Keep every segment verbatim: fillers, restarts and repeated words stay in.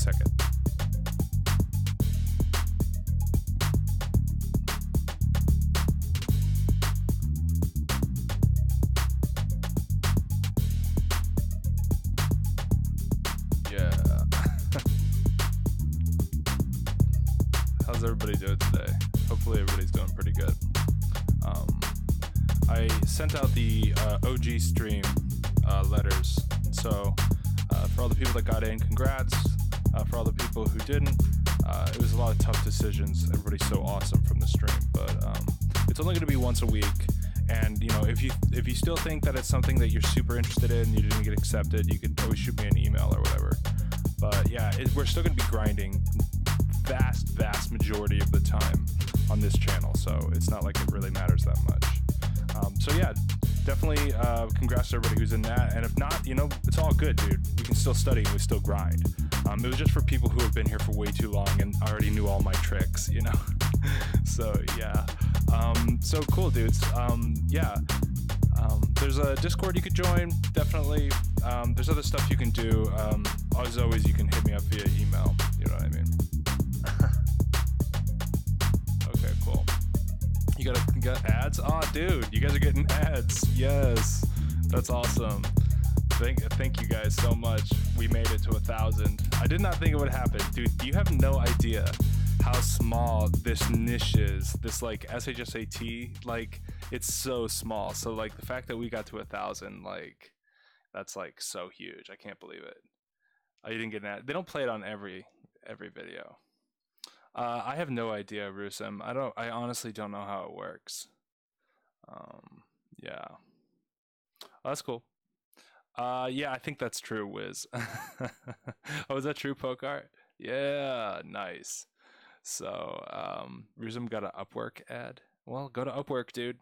second. Yeah. How's everybody doing today? Hopefully everybody's doing pretty good. Um, I sent out the uh, O G stream uh, letters, so uh, for all the people that got in, congrats. Uh, for all the people who didn't, uh, it was a lot of tough decisions. Everybody's so awesome from the stream, but um, it's only going to be once a week. And you know, if you if you still think that it's something that you're super interested in, you didn't get accepted, you could always shoot me an email or whatever. But yeah, it, we're still going to be grinding vast, vast majority of the time on this channel, so it's not like it really matters that much. Um, so yeah, definitely uh, congrats to everybody who's in that, and if not, you know, it's all good, dude. We can still study and we still grind. Um, it was just for people who have been here for way too long and already knew all my tricks, you know. So yeah, um, so cool, dudes. Um, yeah, um, there's a Discord you could join, definitely. Um, there's other stuff you can do. Um, as always, you can hit me up via email. You know what I mean? Okay, cool. You got you got ads? Aw, oh, dude, you guys are getting ads. Yes, that's awesome. Thank thank you guys so much. We made it to a thousand. I did not think it would happen, dude. You have no idea how small this niche is. This like S H S A T, like it's so small. So like the fact that we got to a thousand, like that's like so huge. I can't believe it. Oh, you didn't get an ad. They don't play it on every every video. Uh, I have no idea, Rusem. I don't. I honestly don't know how it works. Um, yeah, oh, that's cool. Uh, yeah, I think that's true, Wiz. Oh, is that true, Pokart? Yeah, nice. So, um, Rusem got an Upwork ad. Well, go to Upwork, dude.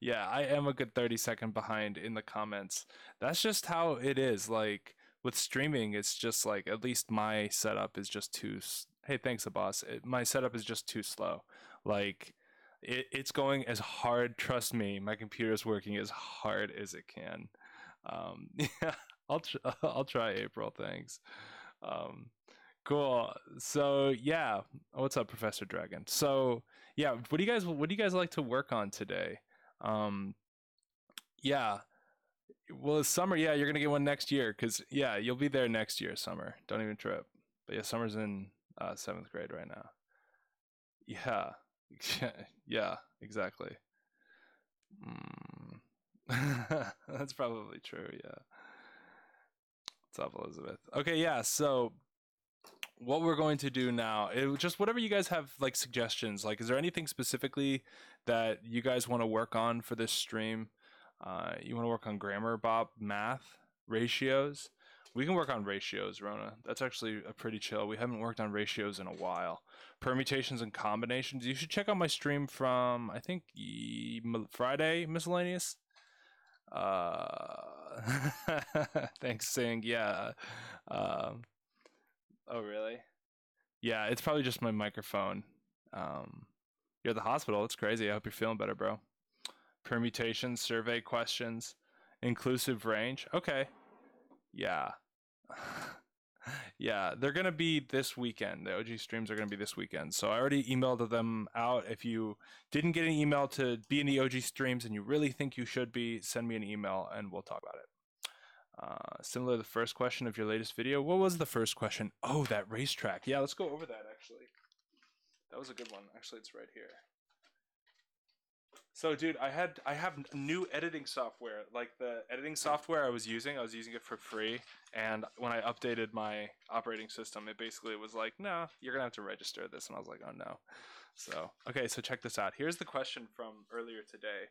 Yeah, I am a good thirty second behind in the comments. That's just how it is. Like with streaming, it's just like, at least my setup is just too. Hey, thanks, Abbas. It, my setup is just too slow. Like it, it's going as hard. Trust me, my computer is working as hard as it can. Um, yeah, I'll tr I'll try, April. Thanks. Um, Cool. So yeah, what's up, Professor Dragon? So yeah, what do you guys what do you guys like to work on today? Um, yeah, well, summer. Yeah, you're gonna get one next year, cause yeah, you'll be there next year, summer. Don't even trip. But yeah, summer's in uh, seventh grade right now. Yeah, yeah, exactly. Mm. That's probably true. Yeah. What's up, Elizabeth? Okay, yeah. So. What we're going to do now, it just whatever you guys have like suggestions, like is there anything specifically that you guys want to work on for this stream? Uh, you want to work on grammar, Bob, math, ratios? We can work on ratios, Rona. That's actually a pretty chill. We haven't worked on ratios in a while. Permutations and combinations. You should check out my stream from, I think, Friday, miscellaneous. Uh, thanks, Sing. Yeah. Um, Oh really? Yeah, it's probably just my microphone. Um, you're at the hospital. It's crazy. I hope you're feeling better, bro. Permutations, survey questions, inclusive range. Okay. Yeah. Yeah, they're gonna be this weekend. The O G streams are gonna be this weekend. So I already emailed them out. If you didn't get an email to be in the O G streams and you really think you should be, send me an email and we'll talk about it. Uh, similar to the first question of your latest video. What was the first question? Oh, that racetrack. Yeah, let's go over that, actually. That was a good one. Actually, it's right here. So, dude, I had I have new editing software. Like, the editing software I was using, I was using it for free. And when I updated my operating system, it basically was like, no, you're going to have to register this. And I was like, oh, no. So, okay, so check this out. Here's the question from earlier today.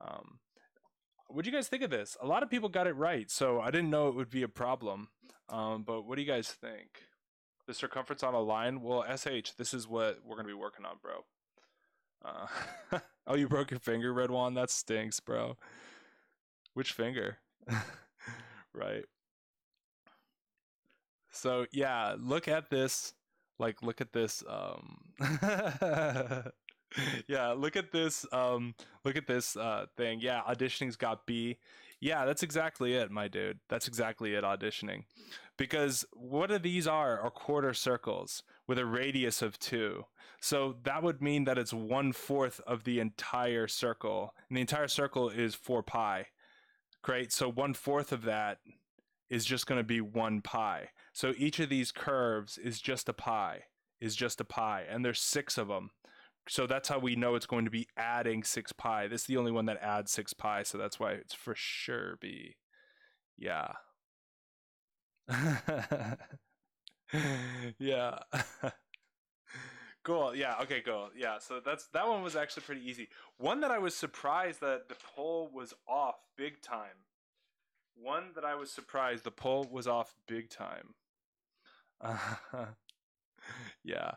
Um... What do you guys think of this? A lot of people got it right, so I didn't know it would be a problem. Um, but what do you guys think? The circumference on a line? Well, S H, this is what we're going to be working on, bro. Uh, oh, you broke your finger, Red Wand? That stinks, bro. Which finger? Right. So, yeah, look at this. Like, look at this. Um... Yeah, look at this um look at this uh thing. Yeah, auditioning's got B. Yeah, that's exactly it, my dude. That's exactly it, auditioning. Because what are these are are quarter circles with a radius of two. So that would mean that it's one fourth of the entire circle. And the entire circle is four pi. Great. So one fourth of that is just going to be one pi. So each of these curves is just a pi, is just a pi. And there's six of them. So that's how we know it's going to be adding six pi. This is the only one that adds six pi, so that's why it's for sure be, yeah. Yeah. Cool. Yeah. Okay. Cool. Yeah. So that's that one was actually pretty easy. One that I was surprised that the poll was off big time. One that I was surprised the poll was off big time. Yeah.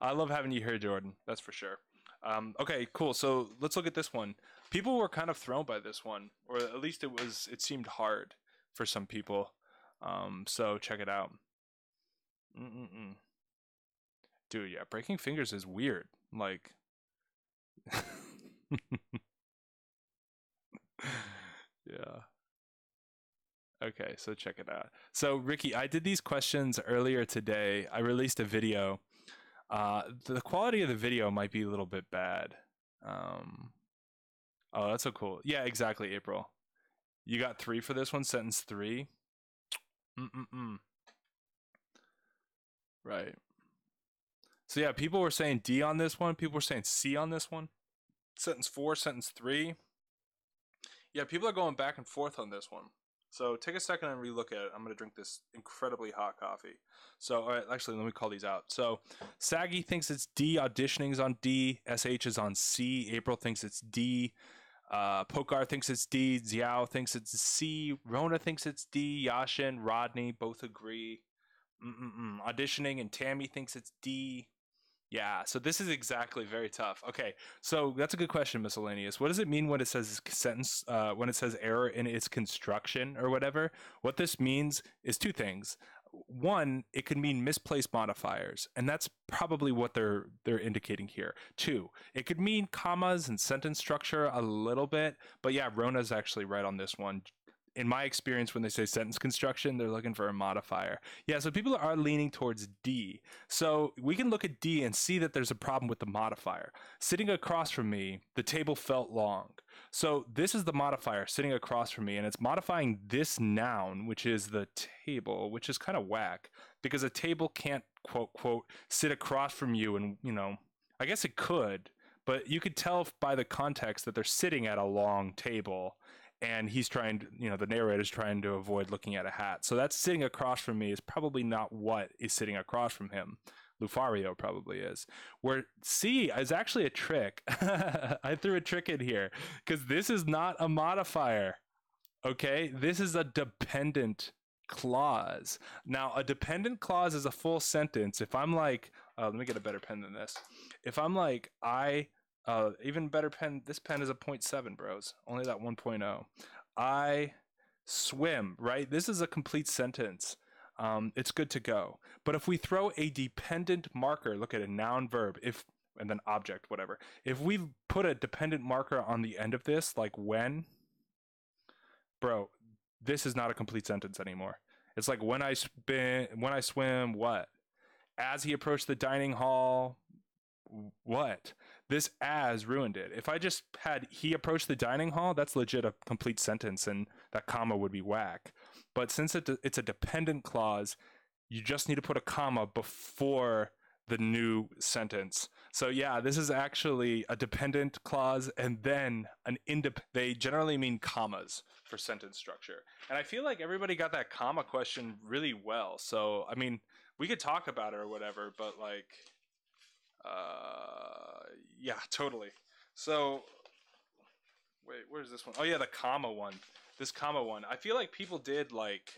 I love having you here, Jordan. That's for sure. Um, okay, cool. So let's look at this one. People were kind of thrown by this one, or at least it was. It seemed hard for some people. Um, so check it out. Mm-mm-mm. Dude, yeah, breaking fingers is weird. Like, yeah. Okay, so check it out. So Ricky, I did these questions earlier today. I released a video. Uh, the quality of the video might be a little bit bad. Um, oh, that's so cool. Yeah, exactly, April. You got three for this one, sentence three. Mm-mm-mm. Right. So yeah, people were saying D on this one. People were saying C on this one. Sentence four, sentence three. Yeah, people are going back and forth on this one. So take a second and relook at it. I'm going to drink this incredibly hot coffee. So, all right, actually, let me call these out. So Saggy thinks it's D. Auditioning is on D. S H is on C. April thinks it's D. Uh, Pokar thinks it's D. Xiao thinks it's C. Rona thinks it's D. Yashin, Rodney both agree. Mm-mm-mm. Auditioning and Tammy thinks it's D. Yeah, so this is exactly very tough. Okay, so that's a good question, miscellaneous. What does it mean when it says sentence, uh, when it says error in its construction or whatever? What this means is two things. One, it could mean misplaced modifiers, and that's probably what they're they're indicating here. Two, it could mean commas and sentence structure a little bit, but yeah, Rona's actually right on this one. In my experience, when they say sentence construction, they're looking for a modifier. Yeah, so people are leaning towards D. So we can look at D and see that there's a problem with the modifier. Sitting across from me, the table felt long. So this is the modifier sitting across from me, and it's modifying this noun, which is the table, which is kind of whack because a table can't, quote, quote, sit across from you. And, you know, I guess it could, but you could tell by the context that they're sitting at a long table. And he's trying to, you know, the narrator's trying to avoid looking at a hat. So that's sitting across from me is probably not what is sitting across from him. Lufario probably is. Where C is actually a trick. I threw a trick in here because this is not a modifier. Okay, this is a dependent clause. Now, a dependent clause is a full sentence. If I'm like, uh, let me get a better pen than this. If I'm like, I... Uh, even better pen, this pen is a point seven, bros. Only that one point oh. I swim, right? This is a complete sentence. Um, it's good to go. But if we throw a dependent marker, look at a noun verb, if and then object, whatever. If we put a dependent marker on the end of this, like when, bro, this is not a complete sentence anymore. It's like when I spin, when I swim, what? As he approached the dining hall, what? This as ruined it. If I just had he approached the dining hall, that's legit a complete sentence and that comma would be whack. But since it de- it's a dependent clause, you just need to put a comma before the new sentence. So yeah, this is actually a dependent clause and then an indep- they generally mean commas for sentence structure. And I feel like everybody got that comma question really well. So, I mean, we could talk about it or whatever, but like, uh, yeah, totally. So, wait, where's this one? Oh, yeah, the comma one. This comma one. I feel like people did, like,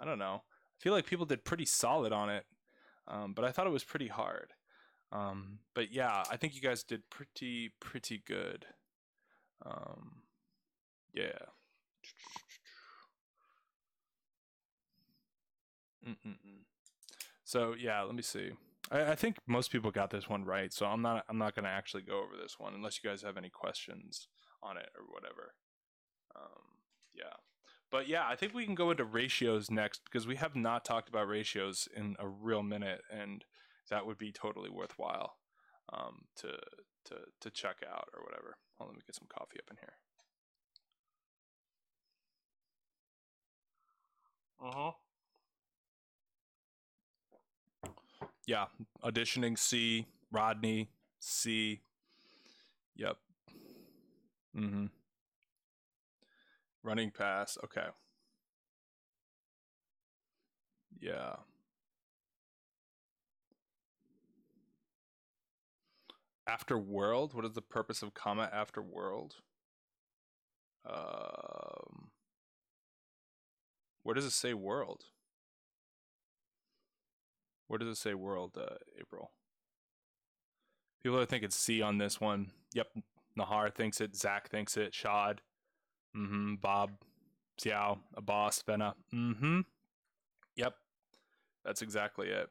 I don't know. I feel like people did pretty solid on it, um, but I thought it was pretty hard. Um, but, yeah, I think you guys did pretty, pretty good. Um, yeah. Mm-mm-mm. So, yeah, let me see. I think most people got this one right, so I'm not I'm not going to actually go over this one unless you guys have any questions on it or whatever. Um, Yeah. But yeah, I think we can go into ratios next, because we have not talked about ratios in a real minute, and that would be totally worthwhile um, to, to to check out or whatever. Oh, let me get some coffee up in here. Uh-huh. Yeah, auditioning C, Rodney C. Yep. Mm-hmm. Running pass. Okay. Yeah. After world? What is the purpose of comma after world? Um, where does it say world? Where does it say world, uh, April? People are thinking C on this one. Yep. Nahar thinks it. Zach thinks it. Shad. Mm-hmm. Bob, Xiao, Abbas, Venna. Mm-hmm. Yep. That's exactly it.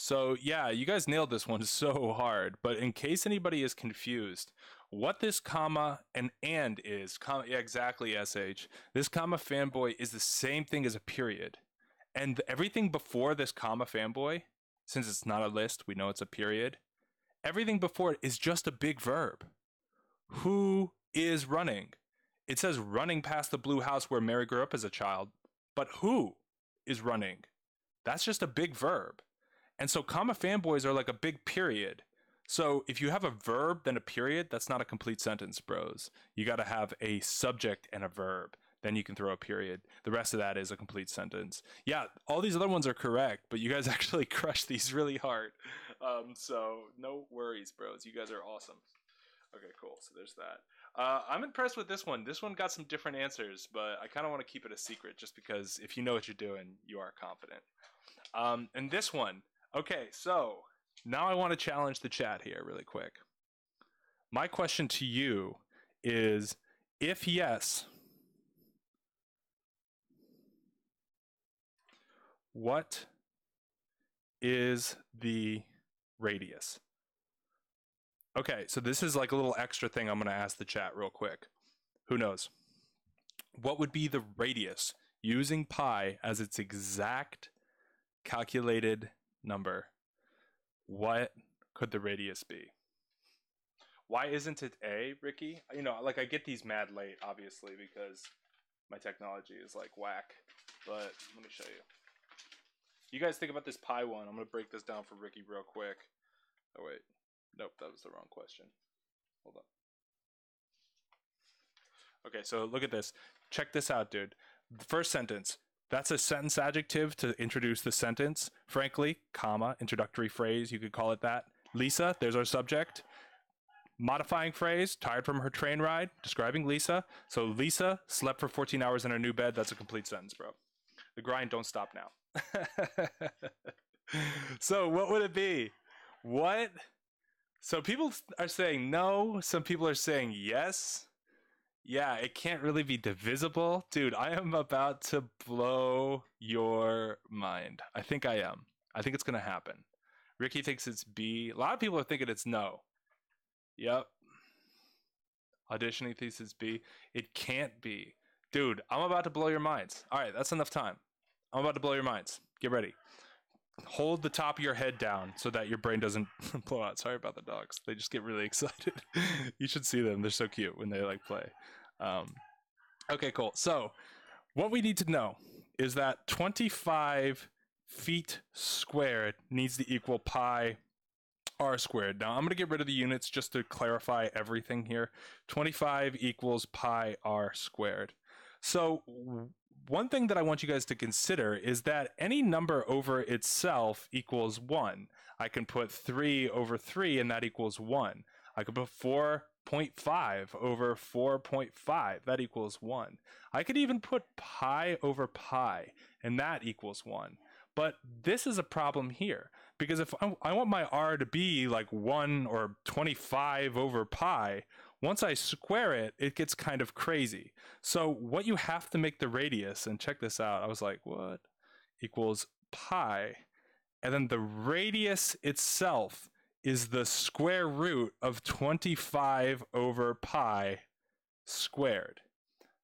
So yeah, you guys nailed this one so hard. But in case anybody is confused, what this comma and and is, comma, yeah, exactly, S H. This comma fanboy is the same thing as a period. And everything before this comma fanboy, since it's not a list, we know it's a period. Everything before it is just a big verb. Who is running? It says running past the blue house where Mary grew up as a child, but who is running? That's just a big verb. And so comma fanboys are like a big period. So if you have a verb, then a period, that's not a complete sentence, bros. You got to have a subject and a verb. Then you can throw a period. The rest of that is a complete sentence. Yeah, all these other ones are correct, but you guys actually crushed these really hard. Um, so no worries, bros. You guys are awesome. Okay, cool. So there's that. Uh, I'm impressed with this one. This one got some different answers, but I kind of want to keep it a secret just because if you know what you're doing, you are confident. Um, and this one. Okay, so now I want to challenge the chat here really quick. My question to you is, if yes, what is the radius? Okay, so this is like a little extra thing I'm going to ask the chat real quick. Who knows? What would be the radius using pi as its exact calculated number? What could the radius be? Why isn't it A, Ricky? You know, like I get these mad late, obviously, because my technology is like whack. But let me show you. You guys think about this pi one. I'm going to break this down for Ricky real quick. Oh, wait. Nope, that was the wrong question. Hold up. Okay, so look at this. Check this out, dude. The first sentence. That's a sentence adjective to introduce the sentence. Frankly, comma, introductory phrase, you could call it that. Lisa, there's our subject. Modifying phrase, tired from her train ride, describing Lisa. So Lisa slept for fourteen hours in her new bed. That's a complete sentence, bro. The grind don't stop now. So what would it be? What... So people are saying no. Some people are saying yes. Yeah, it can't really be divisible. Dude, I am about to blow your mind. I think I am. I think it's going to happen. Ricky thinks it's B. A lot of people are thinking it's no. Yep. Auditioning thinks it's B. It can't be. Dude, I'm about to blow your minds. All right, that's enough time. I'm about to blow your minds. Get ready. Hold the top of your head down so that your brain doesn't blow out. Sorry about the dogs. They just get really excited. You should see them. They're so cute when they like play. Um, okay, cool. So what we need to know is that twenty-five feet squared needs to equal pi r squared. Now I'm going to get rid of the units just to clarify everything here. twenty-five equals pi r squared. So one thing that I want you guys to consider is that any number over itself equals one. I can put three over three and that equals one. I could put four point five over four point five. That equals one. I could even put pi over pi and that equals one. But this is a problem here because if I, I want my r to be like one or twenty-five over pi, once I square it, it gets kind of crazy. So what you have to make the radius, and check this out, I was like, what? Equals pi. And then the radius itself is the square root of twenty-five over pi squared.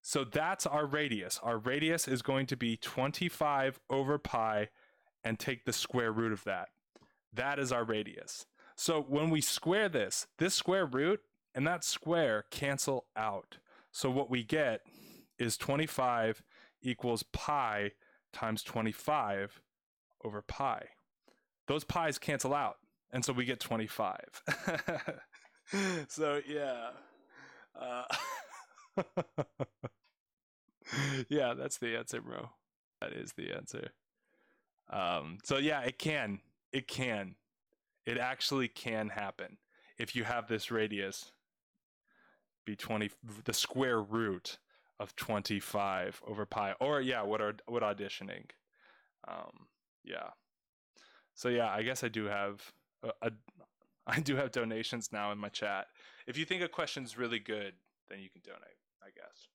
So that's our radius. Our radius is going to be twenty-five over pi and take the square root of that. That is our radius. So when we square this, this square root and that square cancel out. So what we get is twenty-five equals pi times twenty-five over pi. Those pi's cancel out, and so we get twenty-five. So yeah, uh, yeah, that's the answer, bro. That is the answer. Um, so yeah, it can, it can, it actually can happen if you have this radius be twenty, the square root of twenty-five over pi, or yeah, what are what auditioning? Um, yeah. So yeah, I guess I do have a, a I do have donations now in my chat. If you think a question's really good, then you can donate, I guess.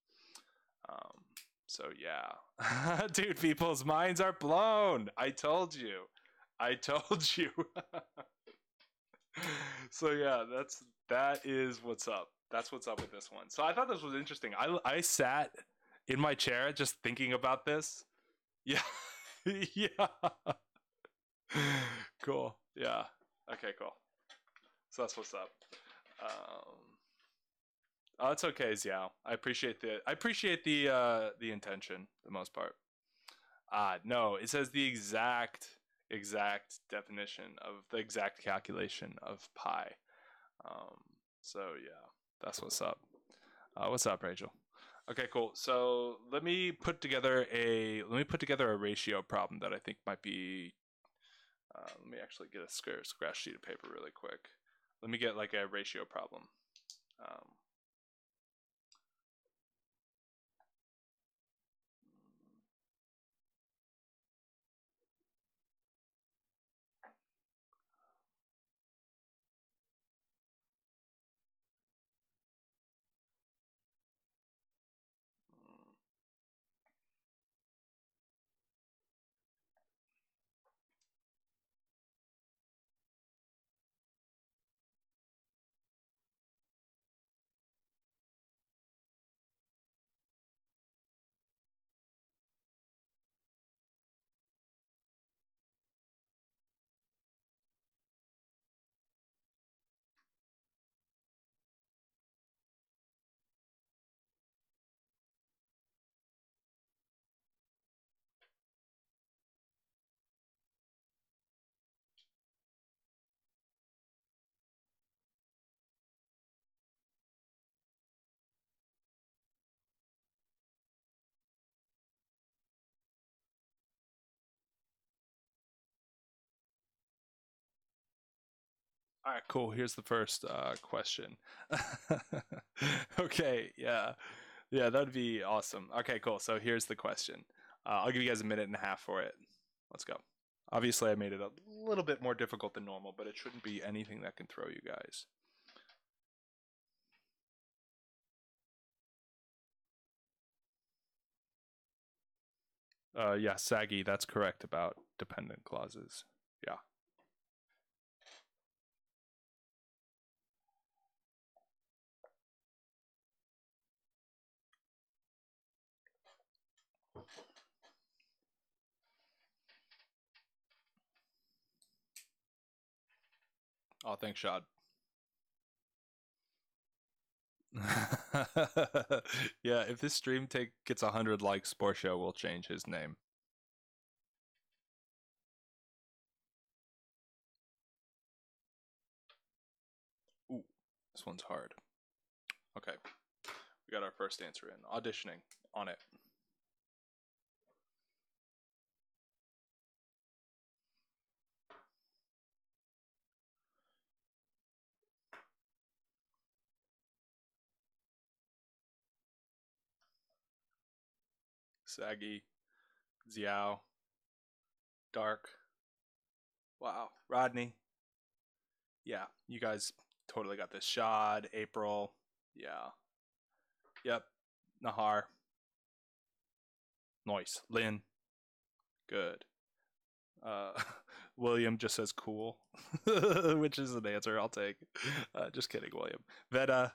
Um, so yeah, dude, people's minds are blown. I told you, I told you. So yeah, that's that is what's up. That's what's up with this one. So I thought this was interesting. I I sat in my chair just thinking about this. Yeah, yeah. Cool. Yeah. Okay. Cool. So that's what's up. Um, oh, it's okay, Xiao. I appreciate the I appreciate the uh, the intention for the most part. Ah, uh, no, it says the exact exact definition of the exact calculation of pi. Um, so yeah, that's what's up. Uh, what's up, Rachel? Okay, cool. So let me put together a let me put together a ratio problem that I think might be. Uh, let me actually get a scratch sheet of paper really quick. Let me get like a ratio problem. Um, All right, cool. Here's the first uh, question. Okay, yeah. Yeah, that'd be awesome. Okay, cool. So here's the question. Uh, I'll give you guys a minute and a half for it. Let's go. Obviously, I made it a little bit more difficult than normal, but it shouldn't be anything that can throw you guys. Uh, yeah, Saggy, that's correct about dependent clauses. Yeah. Oh, thanks, Shad. Yeah, if this stream take gets one hundred likes, Portia will change his name. Ooh, this one's hard. Okay, we got our first answer in. Auditioning, on it. Saggy, Xiao, Dark, wow, Rodney, yeah, you guys totally got this. Shad, April, yeah, yep, Nahar, nice, Lynn, good, uh, William just says cool, which is an answer I'll take, uh, just kidding, William, Veta,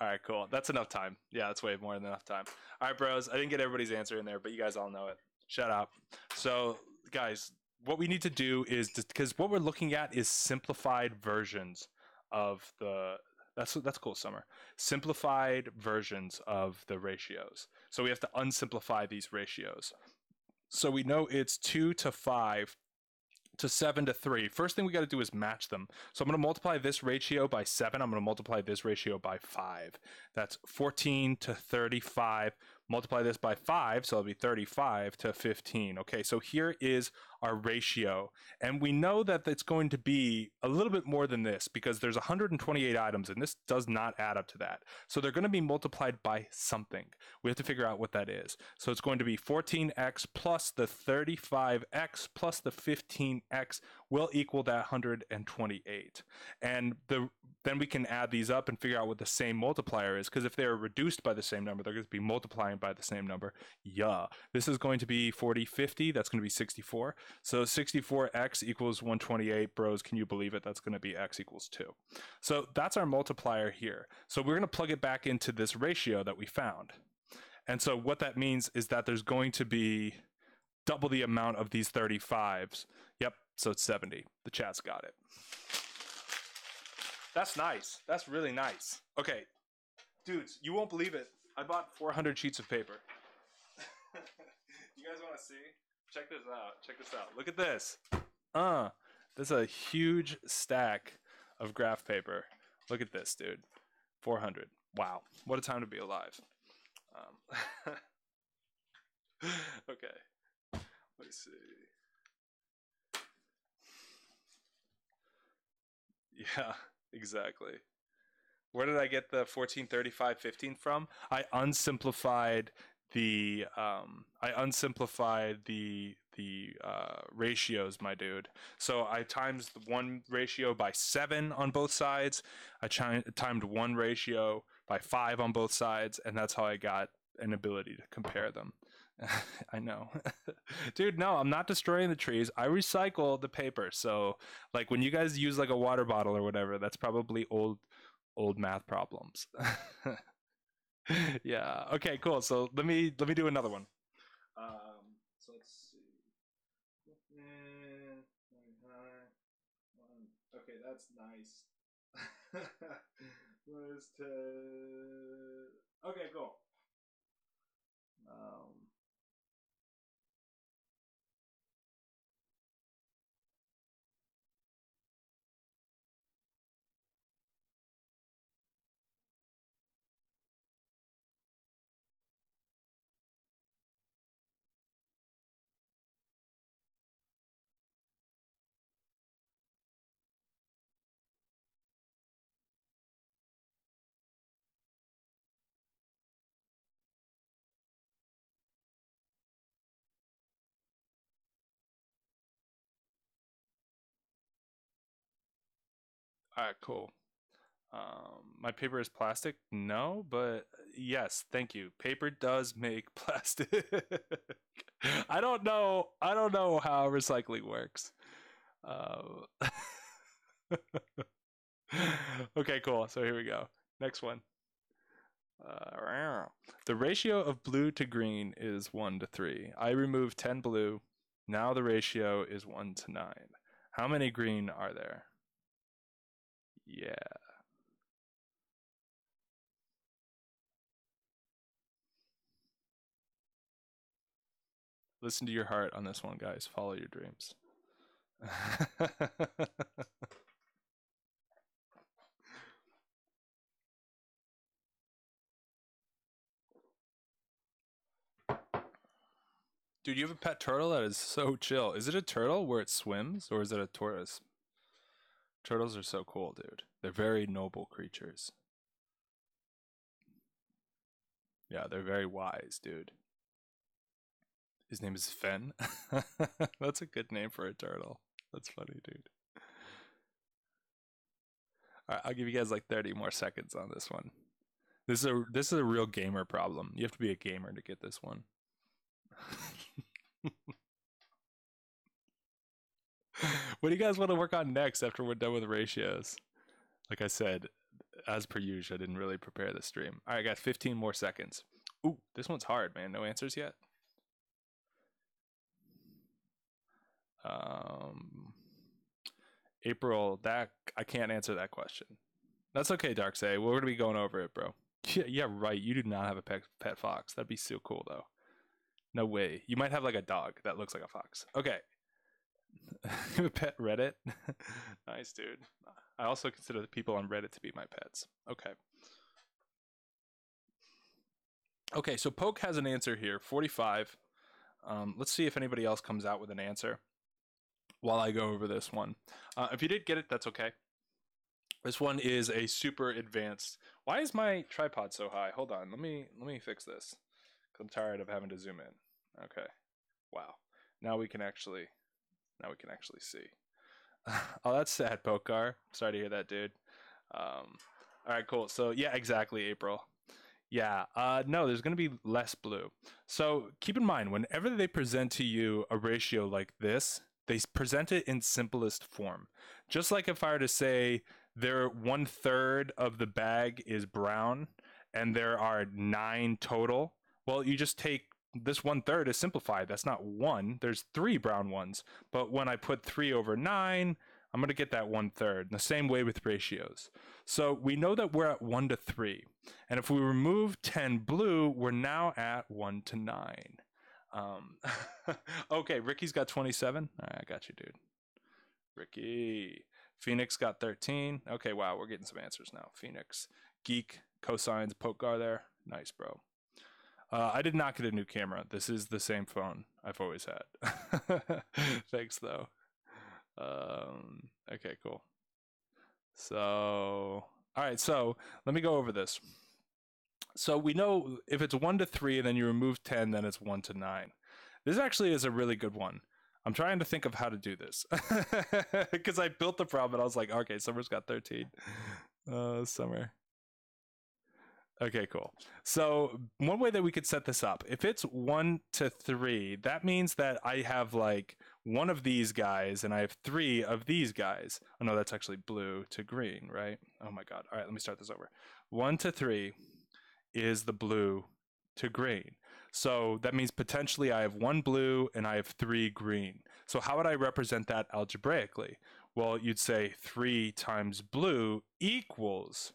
All right, cool. That's enough time. Yeah, that's way more than enough time. All right, bros. I didn't get everybody's answer in there, but you guys all know it. Shut up. So, guys, what we need to do is, because what we're looking at is simplified versions of the, that's that's cool, Summer. Simplified versions of the ratios. So we have to unsimplify these ratios. So we know it's two to five to seven to three. First thing we got to do is match them. So I'm going to multiply this ratio by seven. I'm going to multiply this ratio by five. That's fourteen to thirty-five. Multiply this by five, so it'll be thirty-five to fifteen. Okay, so here is our ratio. And we know that it's going to be a little bit more than this because there's one hundred twenty-eight items, and this does not add up to that. So they're going to be multiplied by something. We have to figure out what that is. So it's going to be fourteen x plus the thirty-five x plus the fifteen x will equal that one hundred twenty-eight. And the then we can add these up and figure out what the same multiplier is, because if they're reduced by the same number, they're going to be multiplying by the same number. Yeah, this is going to be forty, fifty. That's going to be sixty-four. So sixty-four x equals one hundred twenty-eight. Bros, can you believe it? That's going to be x equals two. So that's our multiplier here. So we're going to plug it back into this ratio that we found. And so what that means is that there's going to be double the amount of these thirty-fives. Yep, so it's seventy. The chat's got it. That's nice. That's really nice. Okay, dudes, you won't believe it. I bought four hundred sheets of paper. You guys want to see? Check this out. Check this out. Look at this. Uh, this is a huge stack of graph paper. Look at this, dude. four hundred. Wow. What a time to be alive. Um, okay. Let's see. Yeah, exactly. Where did I get the fourteen, thirty-five, fifteen from? I unsimplified the um, I unsimplified the the uh, ratios, my dude. So I times the one ratio by seven on both sides. I chi- timed one ratio by five on both sides, and that's how I got an ability to compare them. I know. Dude, no, I'm not destroying the trees. I recycle the paper. So like when you guys use like a water bottle or whatever, that's probably old old math problems. Yeah, okay, cool. So let me let me do another one. Um so let's see. Okay, that's nice. Okay, cool. Um All right, cool. Um, my paper is plastic? No, but yes, thank you. Paper does make plastic. I don't know. I don't know how recycling works. Uh, okay, cool. So here we go. Next one. Uh, the ratio of blue to green is one to three. I removed ten blue. Now the ratio is one to nine. How many green are there? Yeah. Listen to your heart on this one, guys. Follow your dreams. Dude, you have a pet turtle that is so chill. Is it a turtle where it swims, or is it a tortoise? Turtles are so cool, dude. They're very noble creatures. Yeah, they're very wise, dude. His name is Finn. That's a good name for a turtle. That's funny, dude. All right, I'll give you guys like thirty more seconds on this one. This is a this is a real gamer problem. You have to be a gamer to get this one. What do you guys want to work on next after we're done with ratios? Like I said, as per usual, I didn't really prepare the stream. All right, guys, fifteen more seconds. Ooh, this one's hard, man. No answers yet. Um, April, that I can't answer that question. That's okay, Darksay. We're gonna be going over it, bro. Yeah, yeah, right. You do not have a pet, pet fox. That'd be so cool, though. No way. You might have like a dog that looks like a fox. Okay. Pet Reddit. Nice, dude. I also consider the people on Reddit to be my pets. Okay. Okay, so Poke has an answer here, forty-five. Um, let's see if anybody else comes out with an answer while I go over this one. Uh, if you did get it, that's okay. This one is a super advanced. Why is my tripod so high? Hold on. Let me let me fix this, because I'm tired of having to zoom in. Okay. Wow. Now we can actually now we can actually see. Oh, that's sad, Pokar. Sorry to hear that, dude. Um, all right, cool. So yeah, exactly, April. Yeah, uh, no, there's going to be less blue. So keep in mind, whenever they present to you a ratio like this, they present it in simplest form. Just like if I were to say there one third of the bag is brown and there are nine total, well, you just take this one third is simplified. That's not one. There's three brown ones. But when I put three over nine, I'm going to get that one third. The same way with ratios. So we know that we're at one to three. And if we remove ten blue, we're now at one to nine. Um, okay, Ricky's got twenty-seven. All right, I got you, dude. Ricky. Phoenix got thirteen. Okay, wow, we're getting some answers now. Phoenix. Geek, Cosines, Pokar there. Nice, bro. Uh, I did not get a new camera. This is the same phone I've always had. Thanks, though. Um, okay, cool. So, all right, so let me go over this. So we know if it's one to three and then you remove ten, then it's one to nine. This actually is a really good one. I'm trying to think of how to do this because I built the problem and I was like, okay, Summer's got thirteen. Uh, Summer. Okay, cool. So one way that we could set this up, if it's one to three, that means that I have like one of these guys and I have three of these guys. Oh no, that's actually blue to green, right? Oh my God. All right, let me start this over. One to three is the blue to green. So that means potentially I have one blue and I have three green. So how would I represent that algebraically? Well, you'd say three times blue equals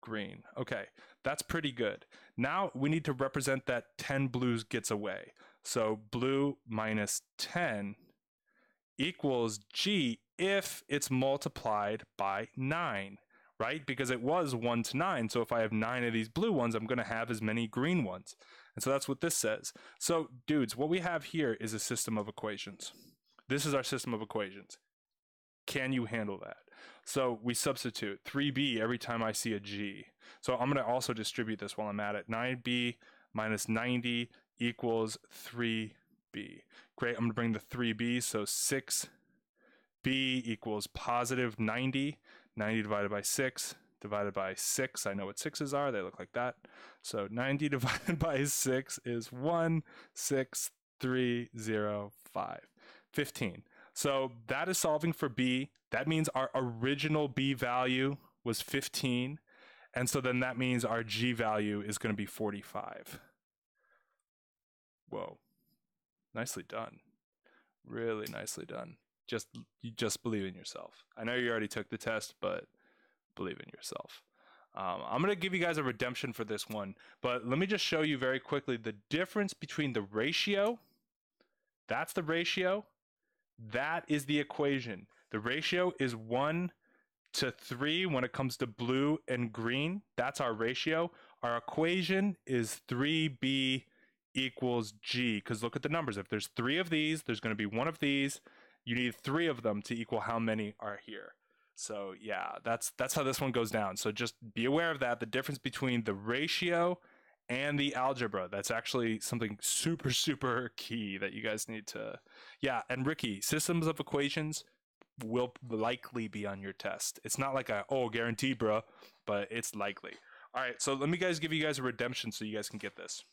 green. Okay, that's pretty good. Now we need to represent that ten blues gets away. So blue minus ten equals G if it's multiplied by nine. Right? Because it was one to nine. So if I have nine of these blue ones, I'm going to have as many green ones. And so that's what this says. So dudes, what we have here is a system of equations. This is our system of equations. Can you handle that? So we substitute three b every time I see a G. So I'm going to also distribute this while I'm at it. nine b minus ninety equals three b. Great. I'm going to bring the three b. So six b equals positive ninety. ninety divided by six, divided by six. I know what sixes are. They look like that. So ninety divided by six is one, six, three, zero, five. fifteen. So that is solving for B. That means our original B value was fifteen. And so then that means our G value is going to be forty-five. Whoa. Nicely done. Really nicely done. Just you just believe in yourself. I know you already took the test, but believe in yourself. Um, I'm going to give you guys a redemption for this one, but let me just show you very quickly the difference between the ratio. That's the ratio. That is the equation. The ratio is one to three when it comes to blue and green. That's our ratio. Our equation is three b equals G, because look at the numbers. If there's three of these, there's going to be one of these. You need three of them to equal how many are here. So yeah, that's that's how this one goes down. So just be aware of that, the difference between the ratio and the algebra. That's actually something super, super key that you guys need to, yeah. And Ricky, systems of equations will likely be on your test. It's not like a, oh, guarantee, bro, but it's likely. All right, so let me guys give you guys a redemption so you guys can get this.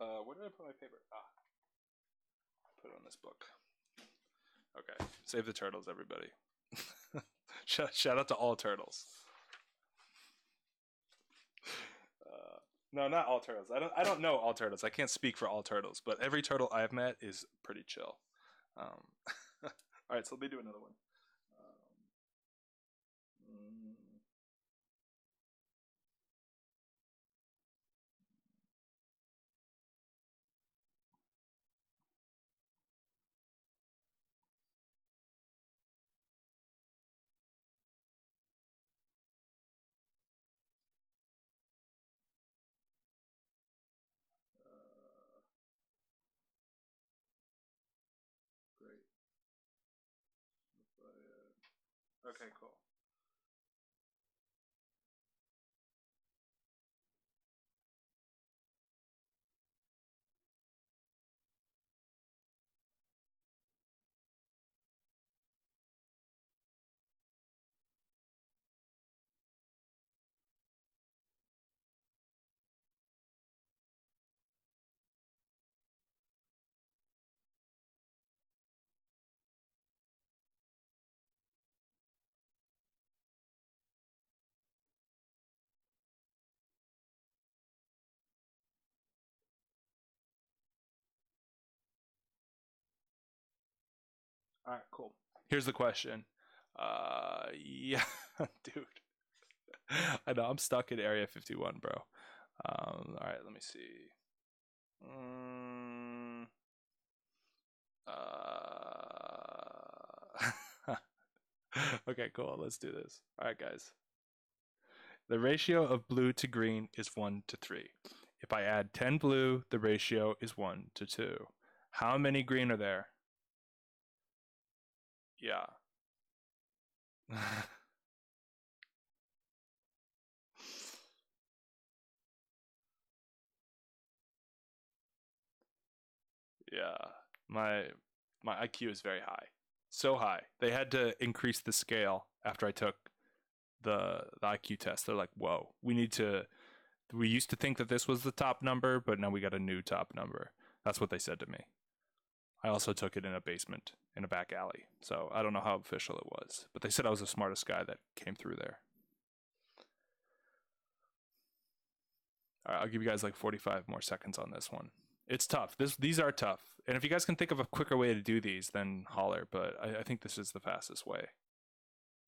Uh, where did I put my paper? Ah, I put it on this book. Okay, save the turtles, everybody. Shout out to all turtles. Uh, no, not all turtles. I don't. I don't know all turtles. I can't speak for all turtles, but every turtle I've met is pretty chill. Um, all right, so let me do another one. Um, mm, Great. Okay, cool. All right, cool. Here's the question. Uh, yeah, dude. I know, I'm stuck in Area fifty-one, bro. Um, all right, let me see. Mm, uh, okay, cool. Let's do this. All right, guys. The ratio of blue to green is one to three. If I add ten blue, the ratio is one to two. How many green are there? Yeah. Yeah. My my I Q is very high. So high. They had to increase the scale after I took the, the I Q test. They're like, "Whoa, we need to we used to think that this was the top number, but now we got a new top number." That's what they said to me. I also took it in a basement, in a back alley. So I don't know how official it was, but they said I was the smartest guy that came through there. All right, I'll give you guys like forty-five more seconds on this one. It's tough. This, these are tough. And if you guys can think of a quicker way to do these, then holler. But I, I think this is the fastest way,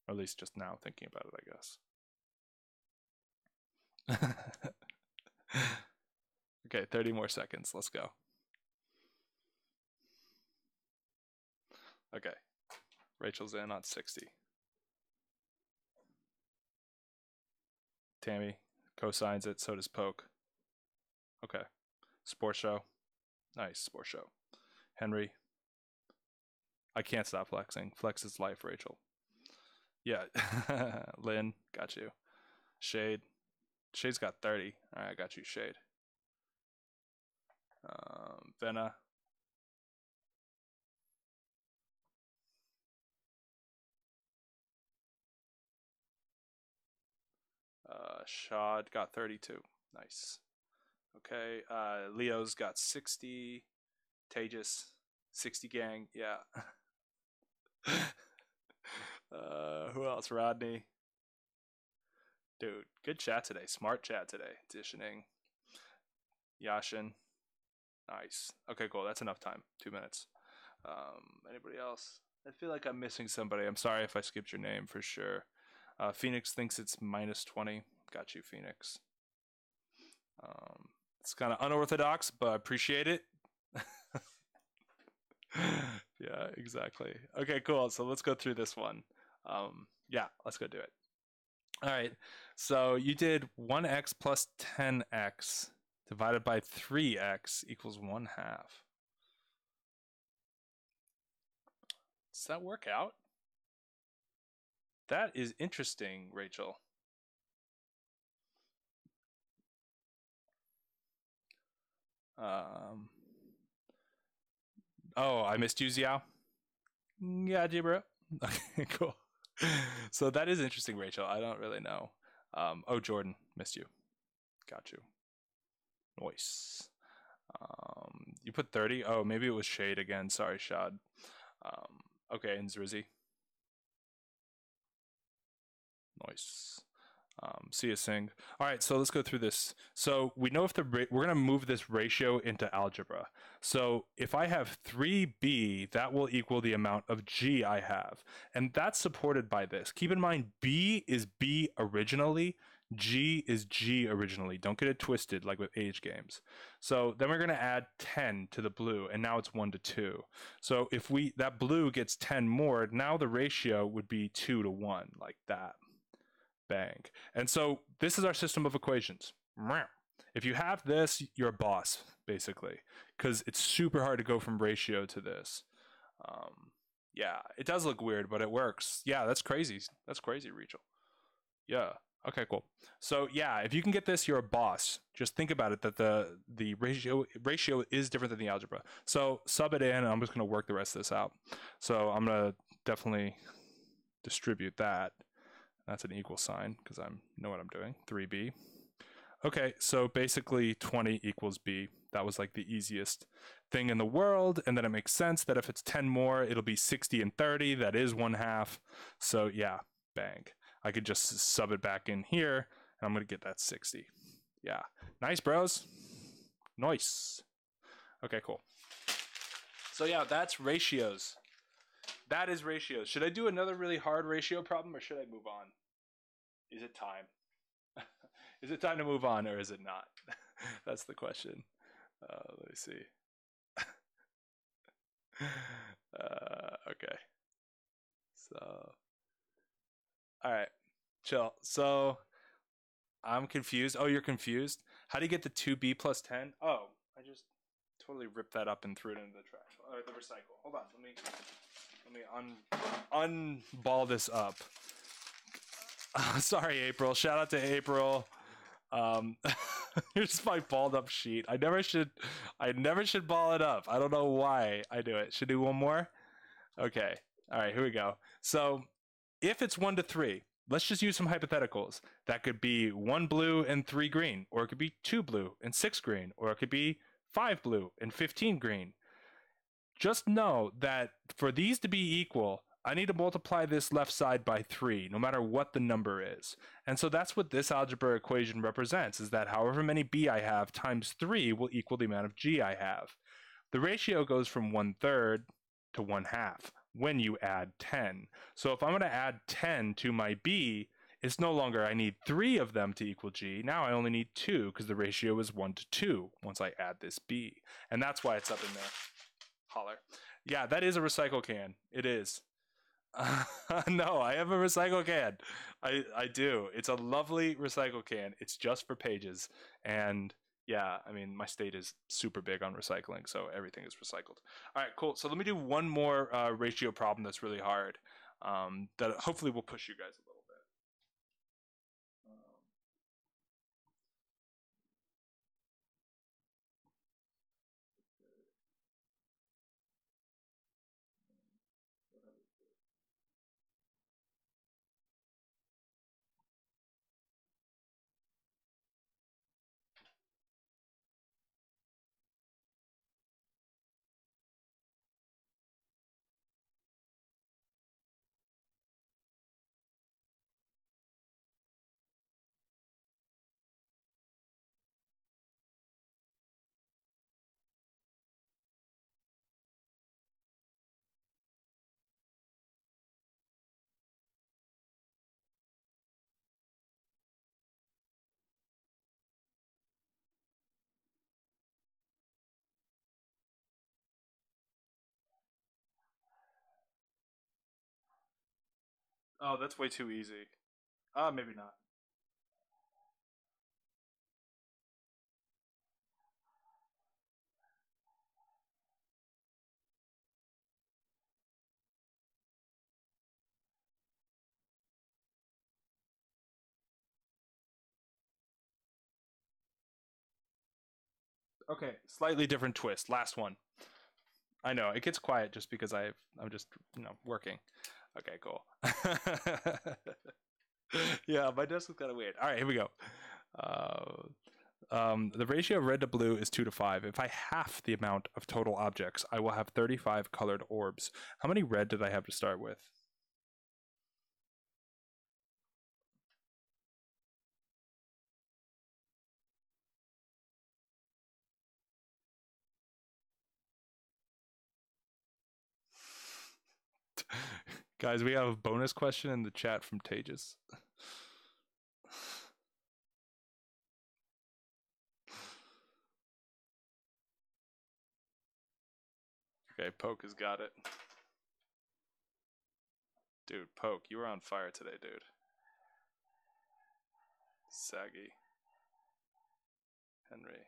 or at least just now thinking about it, I guess. Okay, thirty more seconds. Let's go. Okay, Rachel's in on sixty. Tammy co-signs it, so does Poke. Okay, Sports Show. Nice, Sports Show. Henry, I can't stop flexing. Flex is life, Rachel. Yeah, Lynn, got you. Shade, Shade's got thirty. All right, I got you, Shade. Um, Venna. Uh, Shad got thirty-two. Nice. Okay. Uh, Leo's got sixty. Tejas, sixty gang. Yeah. uh, who else? Rodney. Dude, good chat today. Smart chat today. Auditioning. Yashin. Nice. Okay, cool. That's enough time. Two minutes. Um, anybody else? I feel like I'm missing somebody. I'm sorry if I skipped your name for sure. Uh, Phoenix thinks it's minus twenty. Got you, Phoenix. Um, it's kind of unorthodox, but I appreciate it. Yeah, exactly. Okay, cool. So let's go through this one. Um, yeah, let's go do it. All right. So you did one x plus ten x divided by three x equals one half. Does that work out? That is interesting, Rachel. Um, oh, I missed you, Xiao. Yeah, Jibra. Okay, cool. So that is interesting, Rachel. I don't really know. Um, oh, Jordan, missed you. Got you. Nice. Um, you put thirty. Oh, maybe it was Shade again. Sorry, Shad. Um, okay, and Zrizzy. Nice. Um, CSing. All right, so let's go through this. So we know if the ra- we're going to move this ratio into algebra. So if I have three b, that will equal the amount of g I have, and that's supported by this. Keep in mind, b is b originally, g is g originally. Don't get it twisted like with age games. So then we're going to add ten to the blue, and now it's one to two. So if we that blue gets ten more, now the ratio would be two to one, like that. Bang. And so this is our system of equations. If you have this, you're a boss, basically, because it's super hard to go from ratio to this. Um, yeah, it does look weird, but it works. Yeah, that's crazy. That's crazy, Rachel. Yeah. Okay, cool. So yeah, if you can get this, you're a boss. Just think about it, that the the ratio ratio is different than the algebra. So sub it in, and I'm just going to work the rest of this out. So I'm going to definitely distribute that. That's an equal sign because I know what I'm doing. three b. Okay, so basically twenty equals b. That was like the easiest thing in the world. And then it makes sense that if it's ten more, it'll be sixty and thirty. That is one half. So yeah, bang. I could just sub it back in here, and I'm going to get that sixty. Yeah. Nice, bros. Nice. Okay, cool. So yeah, that's ratios. That is ratios. Should I do another really hard ratio problem, or should I move on? Is it time? Is it time to move on, or is it not? That's the question. Uh, let me see. uh, okay. So, all right, chill. So, I'm confused. Oh, you're confused? How do you get the two b plus ten? Oh, I just totally ripped that up and threw it into the trash, or the recycle. Hold on, let me let me un unball this up. Uh, sorry, April. Shout out to April. Um, here's my balled up sheet. I never should. I never should ball it up. I don't know why I do it. Should do one more. Okay. All right. Here we go. So if it's one to three, let's just use some hypotheticals. That could be one blue and three green, or it could be two blue and six green, or it could be five blue and fifteen green. Just know that for these to be equal, I need to multiply this left side by three, no matter what the number is. And so that's what this algebra equation represents, is that however many b I have times three will equal the amount of g I have. The ratio goes from one third to one half when you add ten. So if I'm going to add ten to my b, it's no longer I need three of them to equal g. Now I only need two, because the ratio is one to two once I add this b. And that's why it's up in there. Holler. Yeah, that is a recycle can. It is. Uh, no, I have a recycle can. I, I do. It's a lovely recycle can. It's just for pages. And yeah, I mean, my state is super big on recycling, so everything is recycled. All right, cool. So let me do one more uh, ratio problem that's really hard, um, that hopefully will push you guys a little. Oh, that's way too easy. Ah, uh, maybe not. Okay, slightly different twist. Last one. I know, it gets quiet just because I've, I'm just, you know, working. Okay, cool. Yeah, my desk was kind of weird. All right, here we go. Uh, um, the ratio of red to blue is two to five. If I half the amount of total objects, I will have thirty-five colored orbs. How many red did I have to start with? Guys, we have a bonus question in the chat from Tejas. Okay, Poke has got it. Dude, Poke, you were on fire today, dude. Saggy. Henry.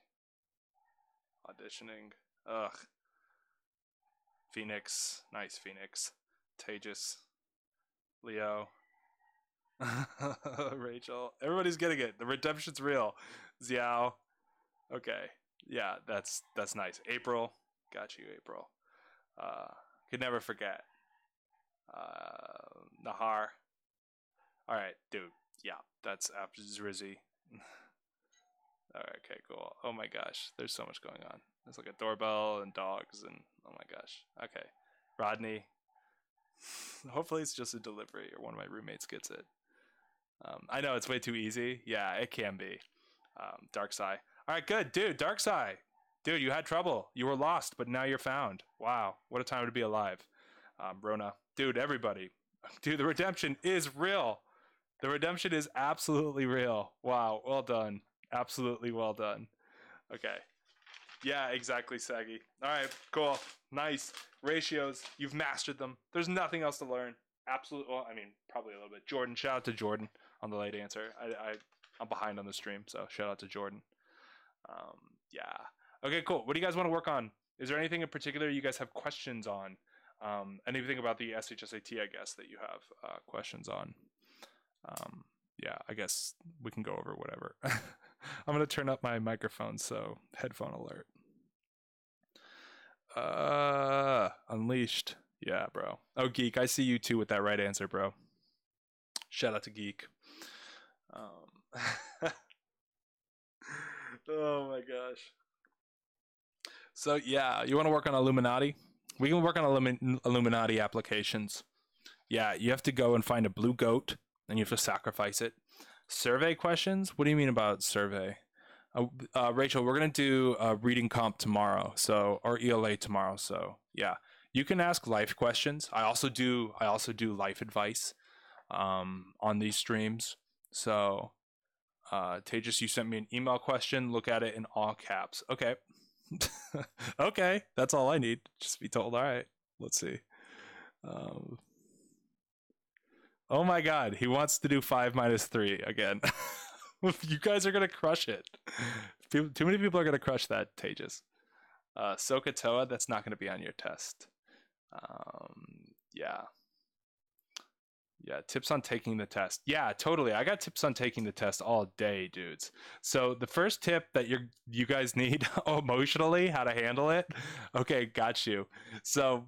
Auditioning. Ugh. Phoenix. Nice, Phoenix. Tejas. Leo. Rachel. Everybody's getting it. The redemption's real. Xiao. Okay. Yeah, that's that's nice. April. Got you, April. Uh, could never forget. Uh, Nahar. Alright, dude. Yeah, that's after Zrizzy. Alright, okay, cool. Oh my gosh, there's so much going on. There's like a doorbell and dogs and oh my gosh. Okay. Rodney. Hopefully it's just a delivery or one of my roommates gets it. Um, I know it's way too easy. Yeah, it can be. Um, Darksai. Alright, good, dude. Darksai. Dude, you had trouble. You were lost, but now you're found. Wow, what a time to be alive. Um, Rona. Dude, everybody. Dude, the redemption is real. The redemption is absolutely real. Wow, well done. Absolutely well done. Okay. Yeah, exactly, Saggy. All right, cool. Nice. Ratios, you've mastered them. There's nothing else to learn. Absolutely. Well, I mean, probably a little bit. Jordan, shout out to Jordan on the late answer. I, I, I'm behind on the stream, so shout out to Jordan. Um, yeah. Okay, cool. What do you guys want to work on? Is there anything in particular you guys have questions on? Um, anything about the S H S A T, I guess, that you have uh, questions on? Um, yeah, I guess we can go over whatever. I'm going to turn up my microphone, so headphone alert. Uh, Unleashed. Yeah, bro. Oh, Geek, I see you too with that right answer, bro. Shout out to Geek. Um, oh my gosh. So, yeah, you want to work on Illuminati? We can work on Illumi- Illuminati applications. Yeah, you have to go and find a blue goat, and you have to sacrifice it. Survey questions? What do you mean about survey? Uh, uh, Rachel, we're going to do a reading comp tomorrow, so or E L A tomorrow. So, yeah, you can ask life questions. I also do I also do life advice um, on these streams. So, uh, Tejas, you sent me an email question. Look at it in all caps. Okay. Okay, that's all I need. Just be told. All right, let's see. Um, oh my God, he wants to do five minus three again. You guys are gonna crush it. People, too many people are gonna crush that. Tejas, uh, Sokotoa, that's not gonna be on your test. Um, yeah, yeah. Tips on taking the test. Yeah, totally. I got tips on taking the test all day, dudes. So the first tip that you you guys need emotionally, how to handle it. Okay, got you. So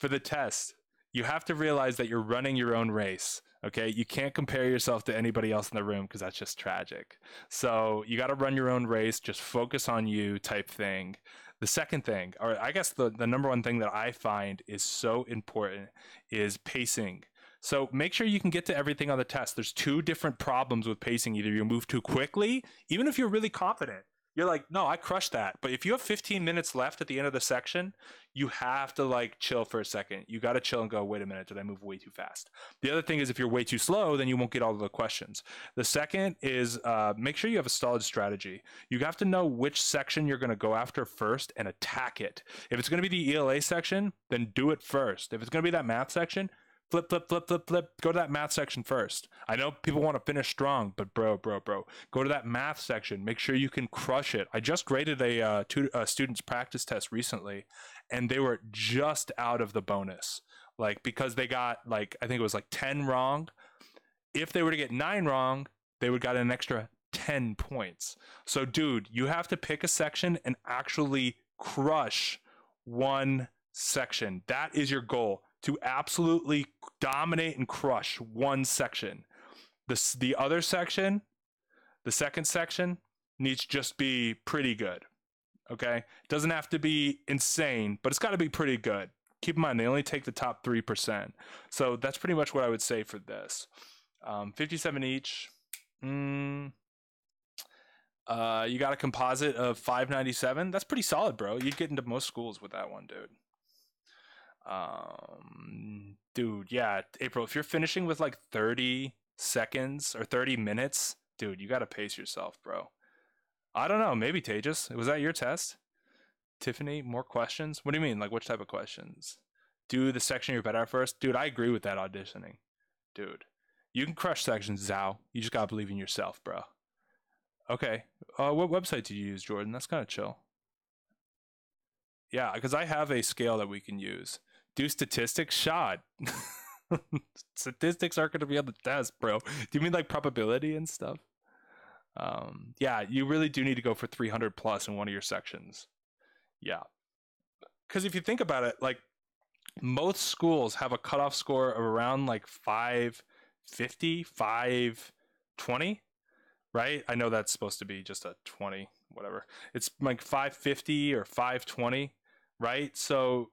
for the test, you have to realize that you're running your own race. Okay, you can't compare yourself to anybody else in the room because that's just tragic. So you got to run your own race. Just focus on you, type thing. The second thing, or I guess the the number one thing that I find is so important is pacing. So make sure you can get to everything on the test. There's two different problems with pacing. Either you move too quickly, even if you're really confident. You're like, no, I crushed that. But if you have fifteen minutes left at the end of the section, you have to like chill for a second. You got to chill and go, wait a minute, did I move way too fast? The other thing is if you're way too slow, then you won't get all of the questions. The second is uh, make sure you have a solid strategy. You have to know which section you're going to go after first and attack it. If it's going to be the E L A section, then do it first. If it's going to be that math section, Flip, flip, flip, flip, flip. Go to that math section first. I know people want to finish strong, but bro, bro, bro. Go to that math section. Make sure you can crush it. I just graded a, uh, two, a student's practice test recently, and they were just out of the bonus. Like, because they got, like, I think it was like ten wrong. If they were to get nine wrong, they would have got an extra ten points. So, dude, you have to pick a section and actually crush one section. That is your goal. To absolutely dominate and crush one section. The, the other section, the second section, needs to just be pretty good, okay? It doesn't have to be insane, but it's gotta be pretty good. Keep in mind, they only take the top three percent. So that's pretty much what I would say for this. Um, fifty-seven each. Mm, uh, you got a composite of five ninety-seven. That's pretty solid, bro. You'd get into most schools with that one, dude. Um, dude, yeah, April, if you're finishing with like thirty seconds or thirty minutes, dude, you got to pace yourself, bro. I don't know. Maybe Tejas. Was that your test? Tiffany, more questions? What do you mean? Like, which type of questions? Do the section you're better at first? Dude, I agree with that auditioning. Dude, you can crush sections, Zao. You just got to believe in yourself, bro. Okay. Uh, what website do you use, Jordan? That's kind of chill. Yeah, because I have a scale that we can use. Do statistics? Shot. Statistics aren't going to be on the test, bro. Do you mean like probability and stuff? Um, yeah, you really do need to go for three hundred plus in one of your sections. Yeah. Because if you think about it, like most schools have a cutoff score of around like five fifty, five twenty, right? I know that's supposed to be just a twenty, whatever. It's like five fifty or five twenty, right? So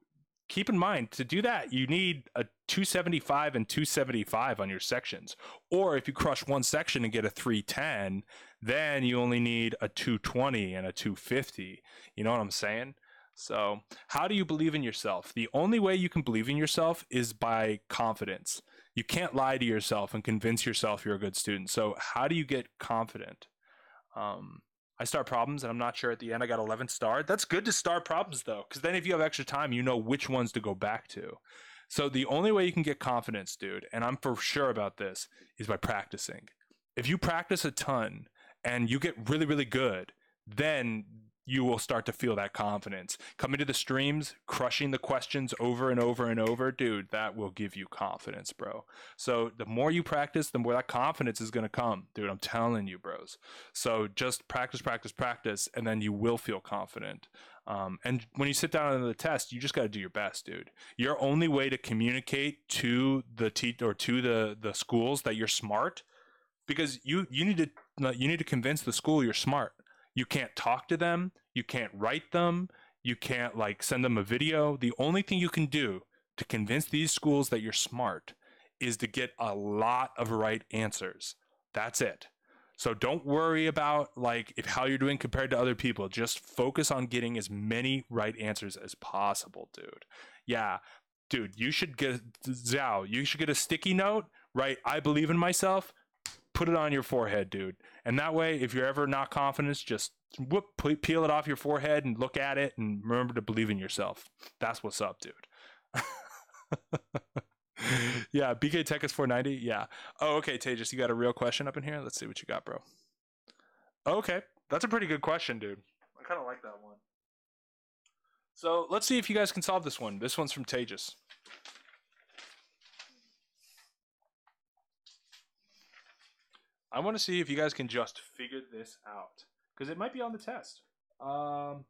keep in mind, to do that, you need a two seventy-five and two seventy-five on your sections. Or if you crush one section and get a three ten, then you only need a two twenty and a two fifty. You know what I'm saying? So how do you believe in yourself? The only way you can believe in yourself is by confidence. You can't lie to yourself and convince yourself you're a good student. So how do you get confident? Um, I start problems and I'm not sure at the end. I got eleven star. That's good to start problems though, because then if you have extra time, you know which ones to go back to. So the only way you can get confidence, dude, and I'm for sure about this, is by practicing. If you practice a ton and you get really, really good, then you will start to feel that confidence. Coming to the streams, crushing the questions over and over and over, dude, that will give you confidence, bro. So the more you practice, the more that confidence is gonna come, dude, I'm telling you, bros. So just practice, practice, practice, and then you will feel confident. Um, and when you sit down on the test, you just got to do your best, dude. Your only way to communicate to the te- or to the, the schools that you're smart, because you, you need to, you need to convince the school you're smart. You can't talk to them. You can't write them. You can't like send them a video. The only thing you can do to convince these schools that you're smart is to get a lot of right answers. That's it. So don't worry about like if how you're doing compared to other people. Just focus on getting as many right answers as possible, dude. Yeah, dude, you should get Zao. You should get a sticky note, right? I believe in myself. Put it on your forehead, dude. And that way, if you're ever not confident, just whoop, peel it off your forehead and look at it and remember to believe in yourself. That's what's up, dude. Yeah, B K Tech is four ninety. Yeah. Oh, okay, Tejas, you got a real question up in here? Let's see what you got, bro. Okay, that's a pretty good question, dude. I kind of like that one. So let's see if you guys can solve this one. This one's from Tejas. I want to see if you guys can just figure this out, because it might be on the test. Um...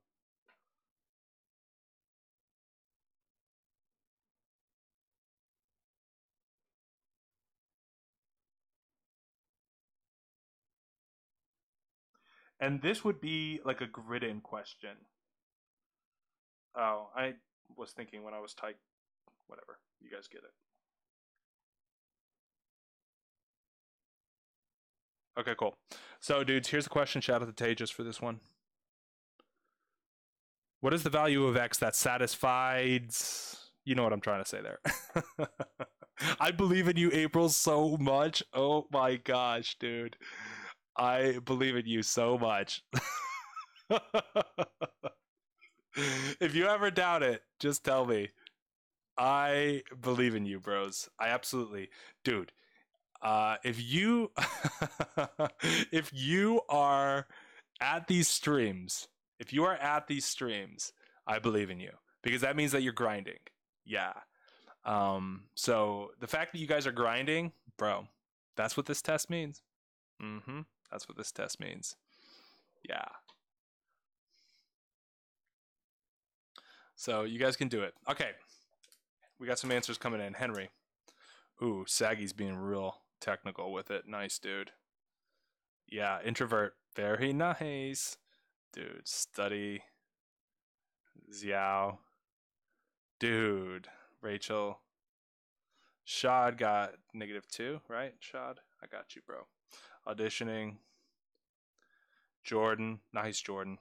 And this would be like a grid-in question. Oh, I was thinking when I was typing, whatever, you guys get it. Okay, cool. So dudes, here's the question. Shout out to Tejas for this one. What is the value of X that satisfies? You know what I'm trying to say there. I believe in you, April, so much. Oh my gosh, dude. I believe in you so much. If you ever doubt it, just tell me. I believe in you, bros. I absolutely, dude. Uh, if you, if you are at these streams, if you are at these streams, I believe in you, because that means that you're grinding. Yeah. Um, so the fact that you guys are grinding, bro, that's what this test means. Mm-hmm. That's what this test means. Yeah. So you guys can do it. Okay. We got some answers coming in. Henry. Ooh, Saggy's being real technical with it. Nice, dude. Yeah, introvert. Very nice. Dude, study. Xiao. Dude. Rachel. Shad got negative two, right? Shad, I got you, bro. Auditioning. Jordan. Nice, Jordan.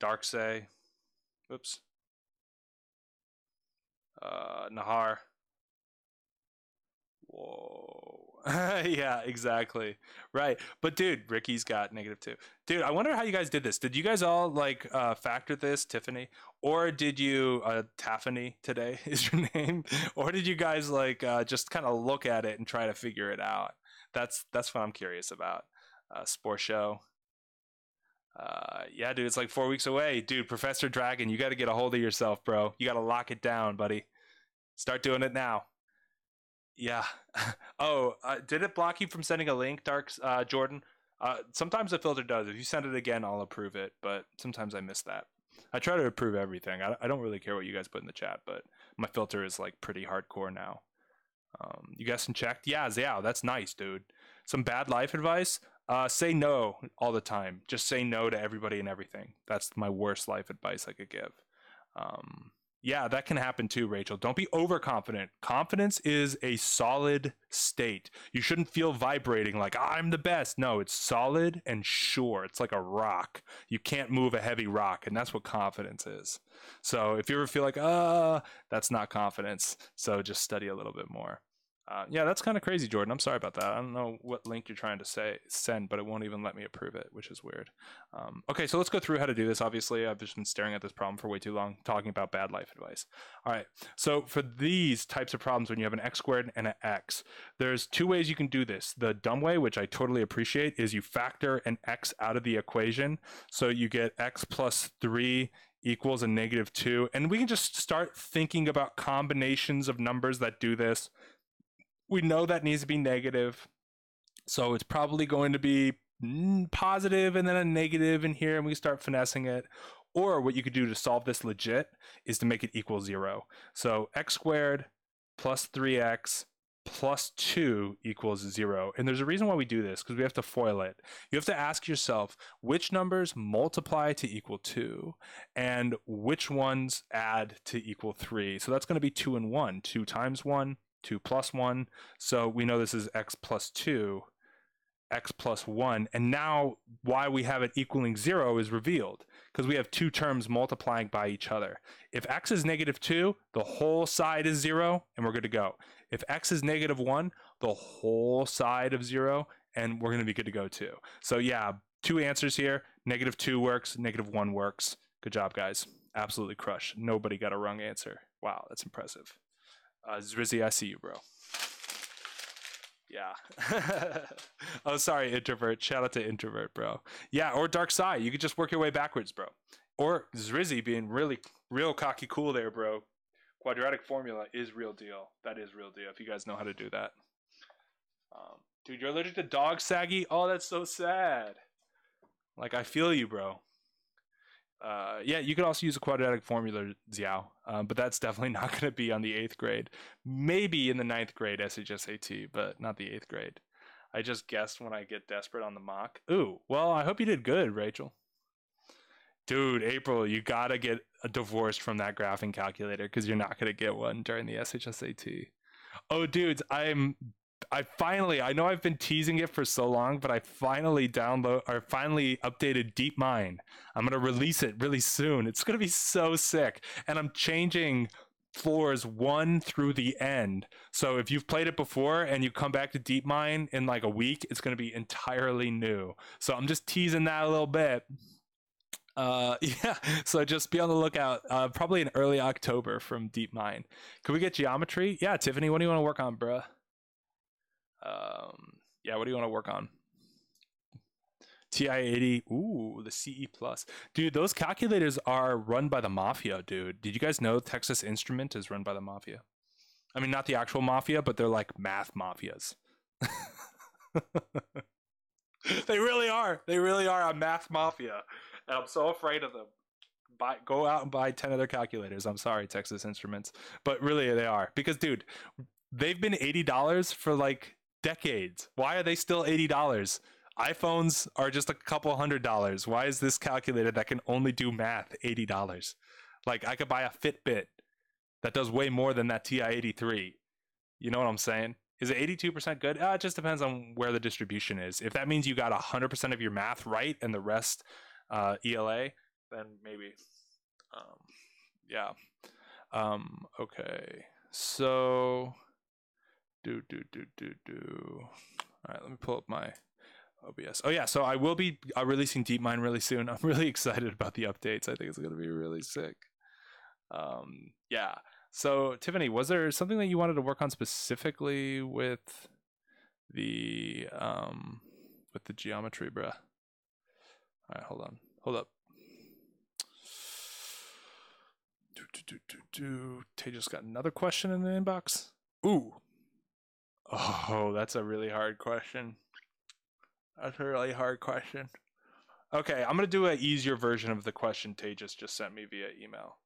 Darksay. Oops. uh, Nahar. Whoa. Yeah, exactly. Right. But dude, Ricky's got negative two. Dude, I wonder how you guys did this. Did you guys all like uh, factor this, Tiffany? Or did you, uh, Taffany today is your name? Or did you guys like uh, just kind of look at it and try to figure it out? That's that's what I'm curious about. Uh, Spore Show. Uh, yeah, dude, it's like four weeks away. Dude, Professor Dragon, you got to get a hold of yourself, bro. You got to lock it down, buddy. Start doing it now. Yeah. Oh, uh, did it block you from sending a link, Dark uh, Jordan? Uh, sometimes the filter does. If you send it again, I'll approve it, but sometimes I miss that. I try to approve everything. I, I don't really care what you guys put in the chat, but my filter is like pretty hardcore now. Um, you guys checked? Yeah, yeah, that's nice, dude. Some bad life advice? Uh, say no all the time. Just say no to everybody and everything. That's my worst life advice I could give. Um... Yeah, that can happen too, Rachel. Don't be overconfident. Confidence is a solid state. You shouldn't feel vibrating like, I'm the best. No, it's solid and sure. It's like a rock. You can't move a heavy rock, and that's what confidence is. So if you ever feel like, uh, that's not confidence. So just study a little bit more. Uh, yeah, that's kind of crazy, Jordan. I'm sorry about that. I don't know what link you're trying to say send, but it won't even let me approve it, which is weird. Um, okay, so let's go through how to do this. Obviously, I've just been staring at this problem for way too long, talking about bad life advice. All right, so for these types of problems, when you have an x squared and an x, there's two ways you can do this. The dumb way, which I totally appreciate, is you factor an x out of the equation, so you get x plus three equals a negative two, and we can just start thinking about combinations of numbers that do this. We know that needs to be negative, so it's probably going to be positive and then a negative in here, and we start finessing it. Or what you could do to solve this legit is to make it equal zero. So x squared plus three x plus two equals zero. And there's a reason why we do this, because we have to FOIL it. You have to ask yourself which numbers multiply to equal two and which ones add to equal three. So that's going to be two and one, two times one. two plus one, so we know this is x plus two, x plus one, and now why we have it equaling zero is revealed, because we have two terms multiplying by each other. If x is negative two, the whole side is zero, and we're good to go. If x is negative one, the whole side of zero, and we're going to be good to go too. So yeah, two answers here, negative two works, negative one works. Good job, guys. Absolutely crushed. Nobody got a wrong answer. Wow, that's impressive. Uh, Zrizzy, I see you, bro. Yeah. Oh, sorry, introvert. Shout out to introvert, bro. Yeah, or Dark Side. You could just work your way backwards, bro. Or Zrizzy being really, real cocky cool there, bro. Quadratic formula is real deal. That is real deal, if you guys know how to do that. Um, dude, you're allergic to dog, Saggy? Oh, that's so sad. Like, I feel you, bro. Uh, yeah, you could also use a quadratic formula, Xiao, um, but that's definitely not going to be on the eighth grade. Maybe in the ninth grade S H S A T, but not the eighth grade. I just guessed when I get desperate on the mock. Ooh, well, I hope you did good, Rachel. Dude, April, you got to get divorced from that graphing calculator because you're not going to get one during the S H S A T. Oh, dudes, I'm... I finally, I know I've been teasing it for so long, but I finally download or finally updated DeepMind. I'm going to release it really soon. It's going to be so sick. And I'm changing floors one through the end. So if you've played it before and you come back to DeepMind in like a week, it's going to be entirely new. So I'm just teasing that a little bit. Uh, yeah, so just be on the lookout, uh, probably in early October from DeepMind. Can we get geometry? Yeah, Tiffany, what do you want to work on, bruh? Um, yeah, what do you want to work on? T I eighty, ooh, the C E plus. Dude, those calculators are run by the mafia, dude. Did you guys know Texas Instrument is run by the mafia? I mean, not the actual mafia, but they're like math mafias. They really are. They really are a math mafia. And I'm so afraid of them. Buy, go out and buy ten other calculators. I'm sorry, Texas Instruments. But really, they are. Because, dude, they've been eighty dollars for like... decades. Why are they still eighty dollars? iPhones are just a couple hundred dollars. Why is this calculator that can only do math eighty dollars? Like, I could buy a Fitbit that does way more than that T I eighty-three. You know what I'm saying? Is it eighty-two percent good? Uh, it just depends on where the distribution is. If that means you got one hundred percent of your math right and the rest uh, E L A, then maybe. Um, yeah. Um, okay, so do, do, do, do, do. All right, let me pull up my O B S. Oh yeah, so I will be uh, releasing DeepMind really soon. I'm really excited about the updates. I think it's gonna be really sick. Um, yeah, so Tiffany, was there something that you wanted to work on specifically with the, um, with the geometry, bruh? All right, hold on, hold up. Do, do, do, do, do. Tay just got another question in the inbox. Ooh. Oh, that's a really hard question. That's a really hard question. Okay, I'm going to do an easier version of the question Tay just, just sent me via email.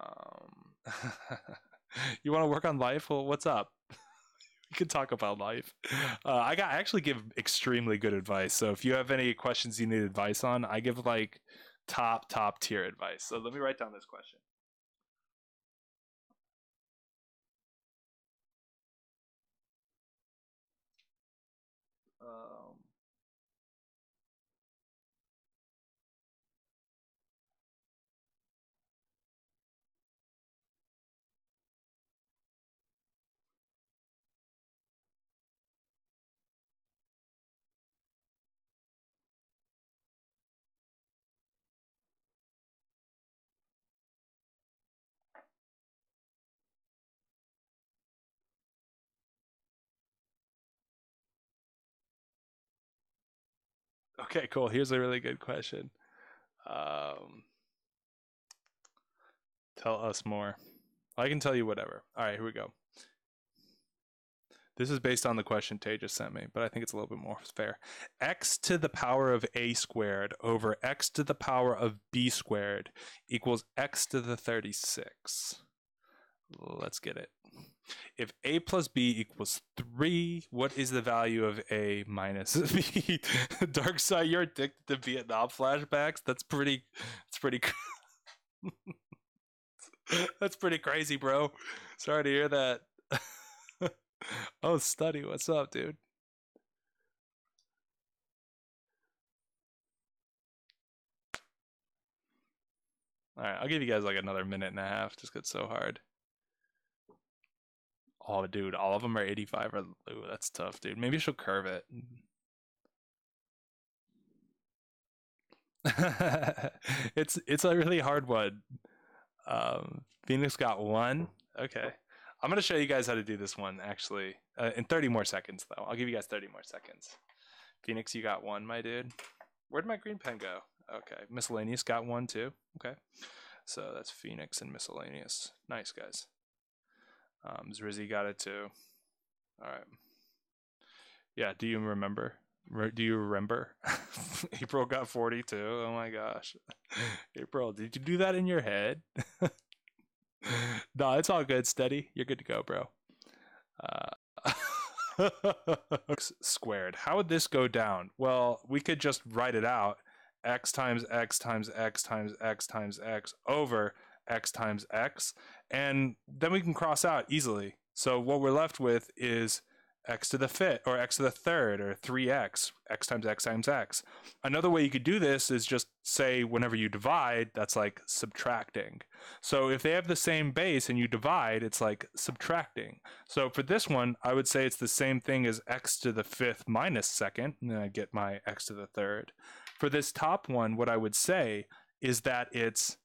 Um, you want to work on life? Well, what's up? We can talk about life. Uh, I got I actually give extremely good advice. So if you have any questions you need advice on, I give like top, top tier advice. So let me write down this question. Okay, cool. Here's a really good question. Um, tell us more. I can tell you whatever. All right, here we go. This is based on the question Tay just sent me, but I think it's a little bit more fair. X to the power of a squared over x to the power of b squared equals x to the thirty-six. Let's get it. If a plus b equals three, what is the value of a minus b? Dark side, you're addicted to Vietnam flashbacks. That's pretty. That's pretty. That's pretty crazy, bro. Sorry to hear that. Oh, study, what's up, dude? All right, I'll give you guys like another minute and a half. Just got so hard. Oh, dude, all of them are eighty-five. Or, ooh, that's tough, dude. Maybe she'll curve it. it's it's a really hard one. Um, Phoenix got one. Okay. I'm going to show you guys how to do this one, actually. Uh, in thirty more seconds, though. I'll give you guys thirty more seconds. Phoenix, you got one, my dude. Where'd my green pen go? Okay. Miscellaneous got one, too. Okay. So that's Phoenix and Miscellaneous. Nice, guys. Um, Zrizzy got it too. All right. Yeah. Do you remember? Re do you remember? April got forty-two. Oh my gosh. April, did you do that in your head? No, it's all good. Steady. You're good to go, bro. Uh, x squared. How would this go down? Well, we could just write it out. X times X times X times X times X over X times X, and then we can cross out easily. So what we're left with is X to the fifth or X to the third or three X, X times X times X. Another way you could do this is just say whenever you divide, that's like subtracting. So if they have the same base and you divide, it's like subtracting. So for this one, I would say it's the same thing as X to the fifth minus second, and then I get my X to the third. For this top one, what I would say is that it's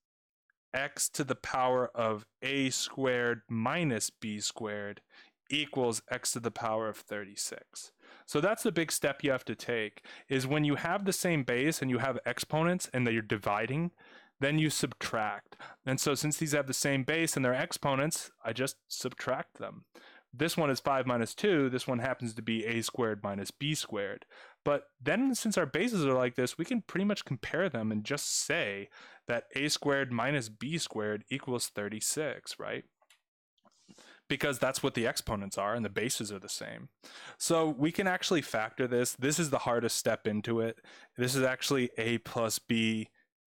X to the power of a squared minus b squared equals X to the power of thirty-six. So that's the big step you have to take, is when you have the same base and you have exponents and that you're dividing, then you subtract. And so since these have the same base and they're exponents, I just subtract them. This one is five minus two. This one happens to be a squared minus b squared. But then since our bases are like this, we can pretty much compare them and just say that a squared minus b squared equals thirty-six, right? Because that's what the exponents are and the bases are the same. So we can actually factor this. This is the hardest step into it. This is actually a plus b,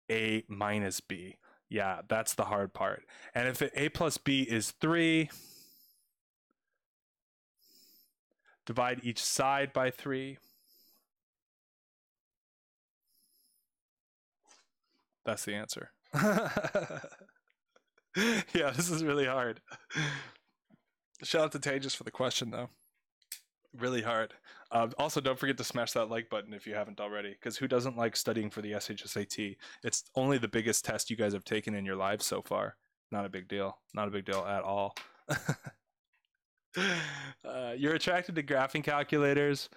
a minus b. Yeah, that's the hard part. And if a plus b is three, divide each side by three. That's the answer. Yeah, this is really hard. Shout out to Tejas for the question, though. Really hard. Uh, also, don't forget to smash that like button if you haven't already, because who doesn't like studying for the S H S A T? It's only the biggest test you guys have taken in your lives so far. Not a big deal. Not a big deal at all. uh, you're attracted to graphing calculators.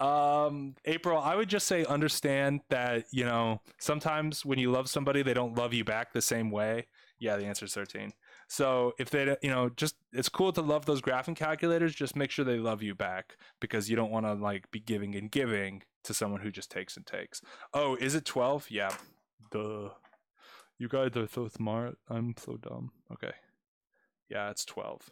Um, April, I would just say understand that, you know, sometimes when you love somebody, they don't love you back the same way. Yeah, the answer is thirteen. So if they, you know, just, it's cool to love those graphing calculators. Just make sure they love you back, because you don't want to like be giving and giving to someone who just takes and takes. Oh, is it twelve? Yeah. Duh. You guys are so smart. I'm so dumb. Okay. Yeah, it's twelve.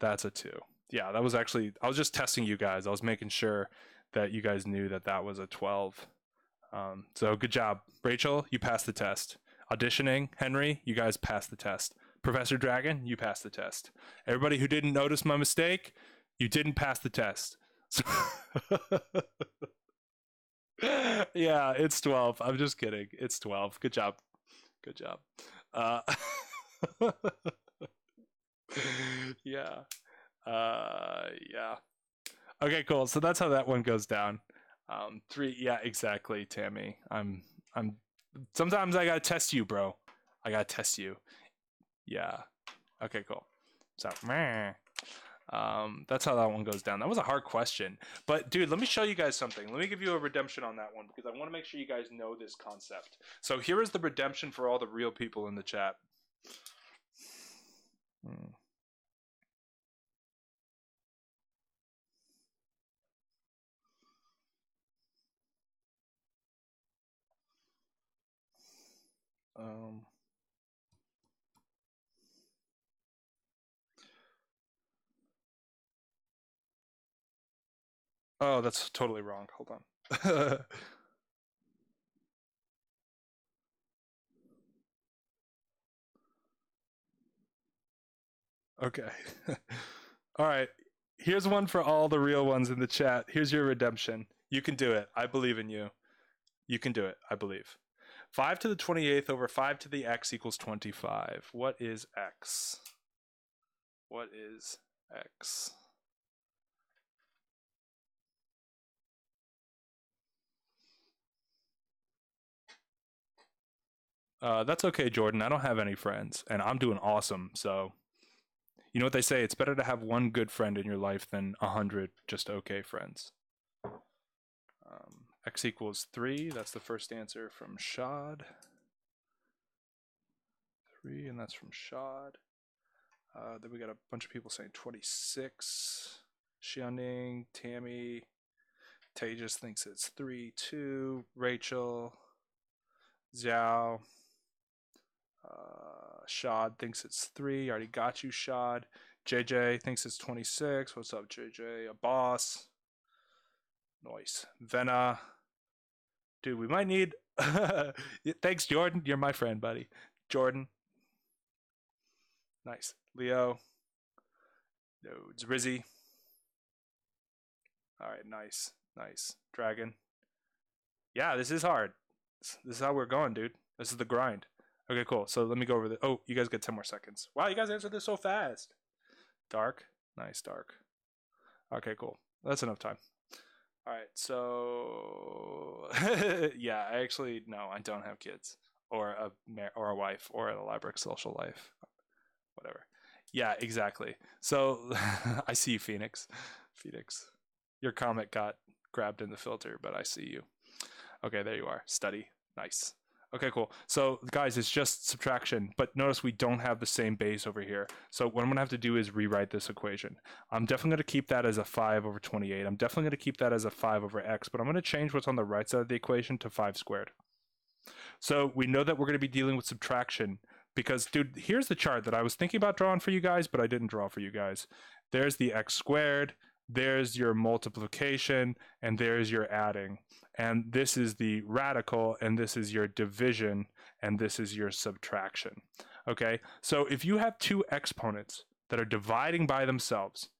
That's a two. Yeah, that was actually, I was just testing you guys. I was making sure that you guys knew that that was a twelve. Um, so good job. Rachel, you passed the test. Auditioning, Henry, you guys passed the test. Professor Dragon, you passed the test. Everybody who didn't notice my mistake, you didn't pass the test. So yeah, it's twelve. I'm just kidding. It's twelve. Good job. Good job. Uh, yeah. Uh, yeah. Okay, cool. So that's how that one goes down. Um, three. Yeah, exactly, Tammy. I'm, I'm, sometimes I gotta test you, bro. I gotta test you. Yeah. Okay, cool. So, um, that's how that one goes down. That was a hard question, but dude, let me show you guys something. Let me give you a redemption on that one, because I want to make sure you guys know this concept. So here is the redemption for all the real people in the chat. Hmm. Um, oh, that's totally wrong. Hold on. Okay. All right. Here's one for all the real ones in the chat. Here's your redemption. You can do it. I believe in you. You can do it. I believe. five to the twenty-eighth over five to the x equals twenty-five. What is x? What is x? Uh, that's okay, Jordan. I don't have any friends, and I'm doing awesome. So, you know what they say? It's better to have one good friend in your life than a hundred just okay friends. Um, X equals three. That's the first answer from Shad. Three, and that's from Shad. Uh, then we got a bunch of people saying twenty-six. Xiaoning, Tammy, Tejas thinks it's three, two. Rachel, Zhao, uh, Shad thinks it's three. Already got you, Shad. J J thinks it's twenty-six. What's up, J J? A boss. Noise. Venna. Dude, we might need... Thanks, Jordan. You're my friend, buddy. Jordan. Nice. Leo. No, it's Rizzy. All right, nice. Nice. Dragon. Yeah, this is hard. This is how we're going, dude. This is the grind. Okay, cool. So let me go over the... Oh, you guys get ten more seconds. Wow, you guys answered this so fast. Dark. Nice, dark. Okay, cool. That's enough time. All right, so yeah, I actually no, I don't have kids or a or a wife or a library social life, whatever. Yeah, exactly. So I see you, Phoenix. Phoenix, your comment got grabbed in the filter, but I see you. Okay, there you are. Study, nice. Okay, cool. So guys, it's just subtraction, but notice we don't have the same base over here. So what I'm gonna have to do is rewrite this equation. I'm definitely gonna keep that as a five over twenty-eight. I'm definitely gonna keep that as a five over X, but I'm gonna change what's on the right side of the equation to five squared. So we know that we're gonna be dealing with subtraction because, dude, here's the chart that I was thinking about drawing for you guys, but I didn't draw for you guys. There's the X squared, there's your multiplication, and there's your adding. And this is the radical, and this is your division, and this is your subtraction. Okay, so if you have two exponents that are dividing by themselves,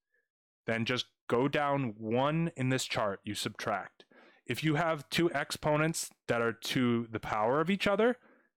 then just go down one in this chart, you subtract. If you have two exponents that are to the power of each other,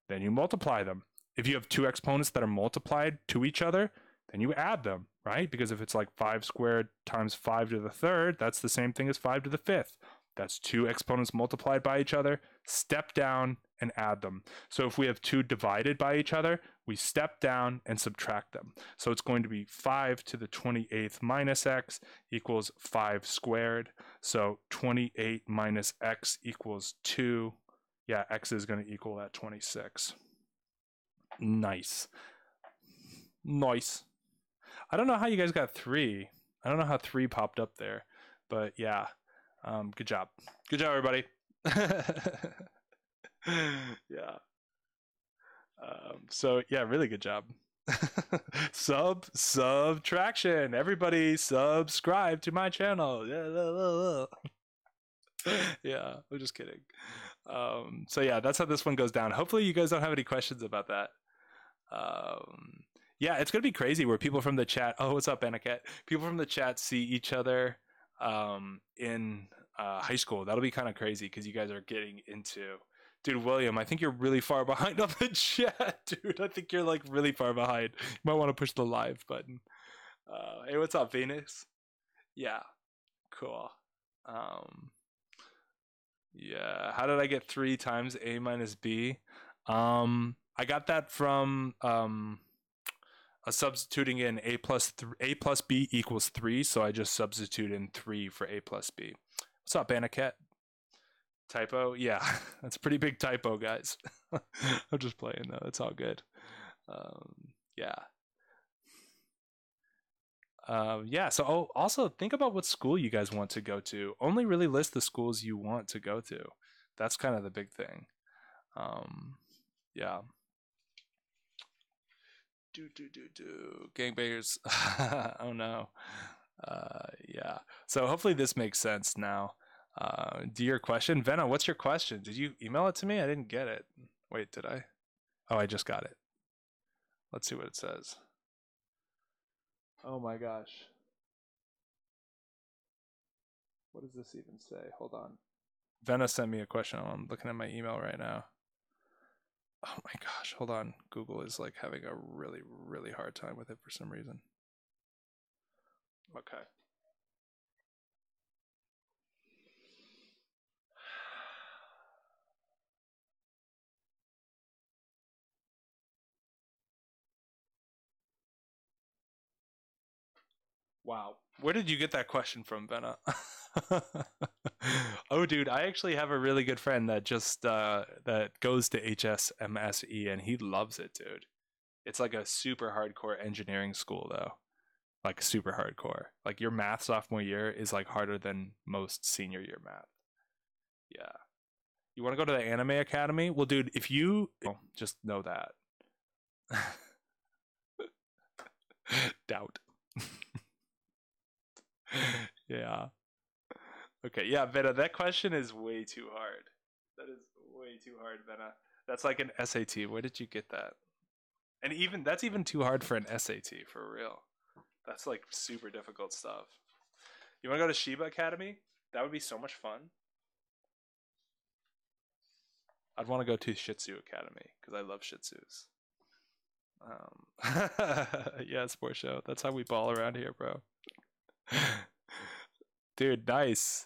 then you multiply them. If you have two exponents that are multiplied to each other, then you add them, right? Because if it's like five squared times five to the third, that's the same thing as five to the fifth. That's two exponents multiplied by each other. Step down and add them. So if we have two divided by each other, we step down and subtract them. So it's going to be five to the twenty-eighth minus x equals five squared. So twenty-eight minus x equals two. Yeah, x is going to equal that twenty-six. Nice. Nice. I don't know how you guys got three. I don't know how three popped up there, but yeah. Um, good job. Good job, everybody. Yeah. Um, so yeah, really good job. Sub, subtraction. Everybody subscribe to my channel. Yeah, yeah, I'm just kidding. Um, so yeah, that's how this one goes down. Hopefully you guys don't have any questions about that. Um, yeah, it's going to be crazy where people from the chat, oh, what's up, Aniket? People from the chat see each other um in uh high school. That'll be kind of crazy because you guys are getting into, dude, William, I think you're really far behind on the chat, dude. I think you're like really far behind. You might want to push the live button. Uh hey, what's up, Venus? Yeah, cool. Um yeah, how did I get three times a minus b? um I got that from um Uh, substituting in a plus th- a plus b equals three, so I just substitute in three for a plus b. What's up, Aniket? Typo? Yeah, that's a pretty big typo, guys. I'm just playing though. It's all good. Um, yeah. Uh, yeah. So oh, also think about what school you guys want to go to. Only really list the schools you want to go to. That's kind of the big thing. Um, yeah. Do, do, do, do. Gangbangers. Oh no. Uh, yeah. So hopefully this makes sense now. Uh, dear question. Venna, what's your question? Did you email it to me? I didn't get it. Wait, did I? Oh, I just got it. Let's see what it says. Oh my gosh. What does this even say? Hold on. Venna sent me a question. I'm looking at my email right now. Oh my gosh, hold on. Google is like having a really, really hard time with it for some reason. Okay. Wow. Where did you get that question from, Venna? Oh, dude, I actually have a really good friend that just uh, that goes to H S M S E, and he loves it, dude. It's like a super hardcore engineering school, though. Like super hardcore. Like your math sophomore year is like harder than most senior year math. Yeah. You want to go to the Anime Academy? Well, dude, if you oh, just know that. Doubt. Yeah. Okay, yeah, Venna, that question is way too hard. That is way too hard, Venna. That's like an S A T. Where did you get that? And even that's even too hard for an S A T, for real. That's like super difficult stuff. You want to go to Shiba Academy? That would be so much fun. I'd want to go to Shih Tzu Academy because I love Shih Tzus. Um, yeah, sport show. That's how we ball around here, bro. Dude, nice.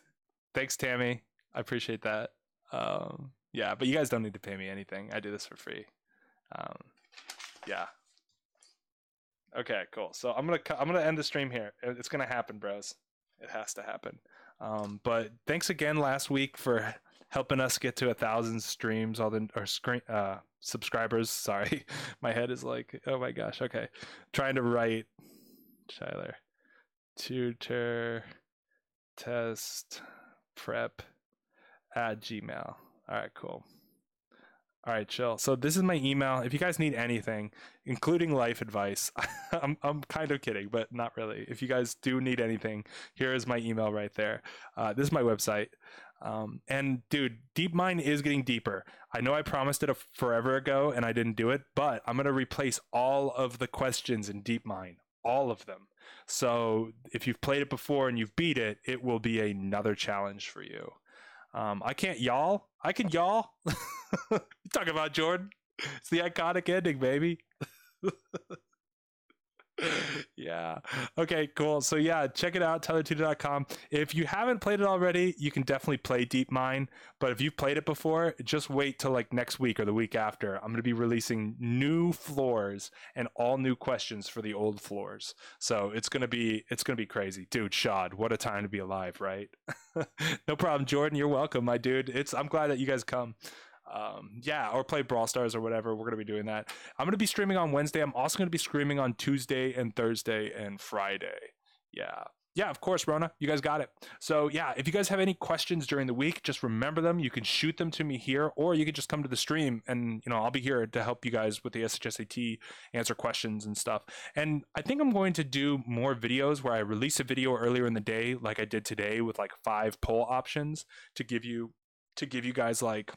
Thanks, Tammy. I appreciate that. Um, yeah, but you guys don't need to pay me anything. I do this for free. Um, yeah. Okay, cool. So I'm gonna I'm gonna end the stream here. It's gonna happen, bros. It has to happen. Um, but thanks again last week for helping us get to a thousand streams. All the our screen uh, subscribers. Sorry, my head is like, oh my gosh. Okay, trying to write. Tyler Tutor. Test prep at Gmail. All right, cool. All right, chill. So this is my email. If you guys need anything, including life advice, I'm I'm kind of kidding, but not really. If you guys do need anything, here is my email right there. Uh, this is my website. Um, and dude, DeepMind is getting deeper. I know I promised it a forever ago and I didn't do it, but I'm gonna replace all of the questions in DeepMind, all of them. So if you've played it before and you've beat it, it will be another challenge for you. Um, I can't y'all. I can y'all. You talking about Jordan? It's the iconic ending, baby. Yeah. Okay, cool. So yeah, check it out, tyler tutor dot com. If you haven't played it already, you can definitely play DeepMind. But if you've played it before, just wait till like next week or the week after. I'm going to be releasing new floors and all new questions for the old floors. So it's going to be it's going to be crazy. Dude, Shad, what a time to be alive, right? No problem, Jordan. You're welcome, my dude. It's I'm glad that you guys come. Um, yeah, or play Brawl Stars or whatever. We're going to be doing that. I'm going to be streaming on Wednesday. I'm also going to be streaming on Tuesday and Thursday and Friday. Yeah. Yeah, of course, Rona. You guys got it. So, yeah, if you guys have any questions during the week, just remember them. You can shoot them to me here, or you can just come to the stream, and, you know, I'll be here to help you guys with the S H S A T, answer questions and stuff. And I think I'm going to do more videos where I release a video earlier in the day, like I did today, with, like, five poll options to give you, to give you guys, like,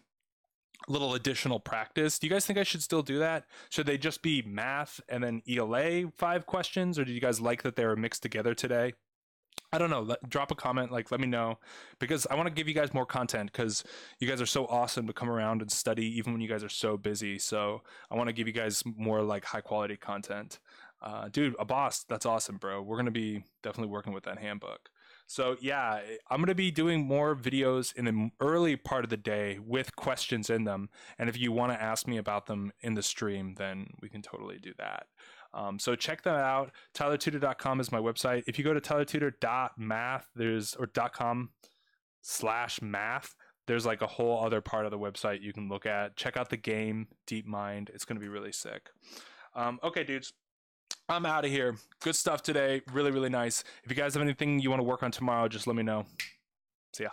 little additional practice. Do you guys think I should still do that? Should they just be math and then E L A five questions, or do you guys like that they were mixed together today? I don't know. Let, drop a comment, like let me know, because I want to give you guys more content, because you guys are so awesome to come around and study even when you guys are so busy. So I want to give you guys more like high quality content. Uh, dude, a boss, that's awesome, bro. We're going to be definitely working with that handbook. So yeah, I'm going to be doing more videos in the early part of the day with questions in them. And if you want to ask me about them in the stream, then we can totally do that. Um, so check that out. tyler tutor dot com is my website. If you go to tyler tutor dot math, there's or .com slash math, there's like a whole other part of the website you can look at. Check out the game, DeepMind. It's going to be really sick. Um, okay, dudes. I'm out of here. Good stuff today. Really, really nice. If you guys have anything you want to work on tomorrow, just let me know. See ya.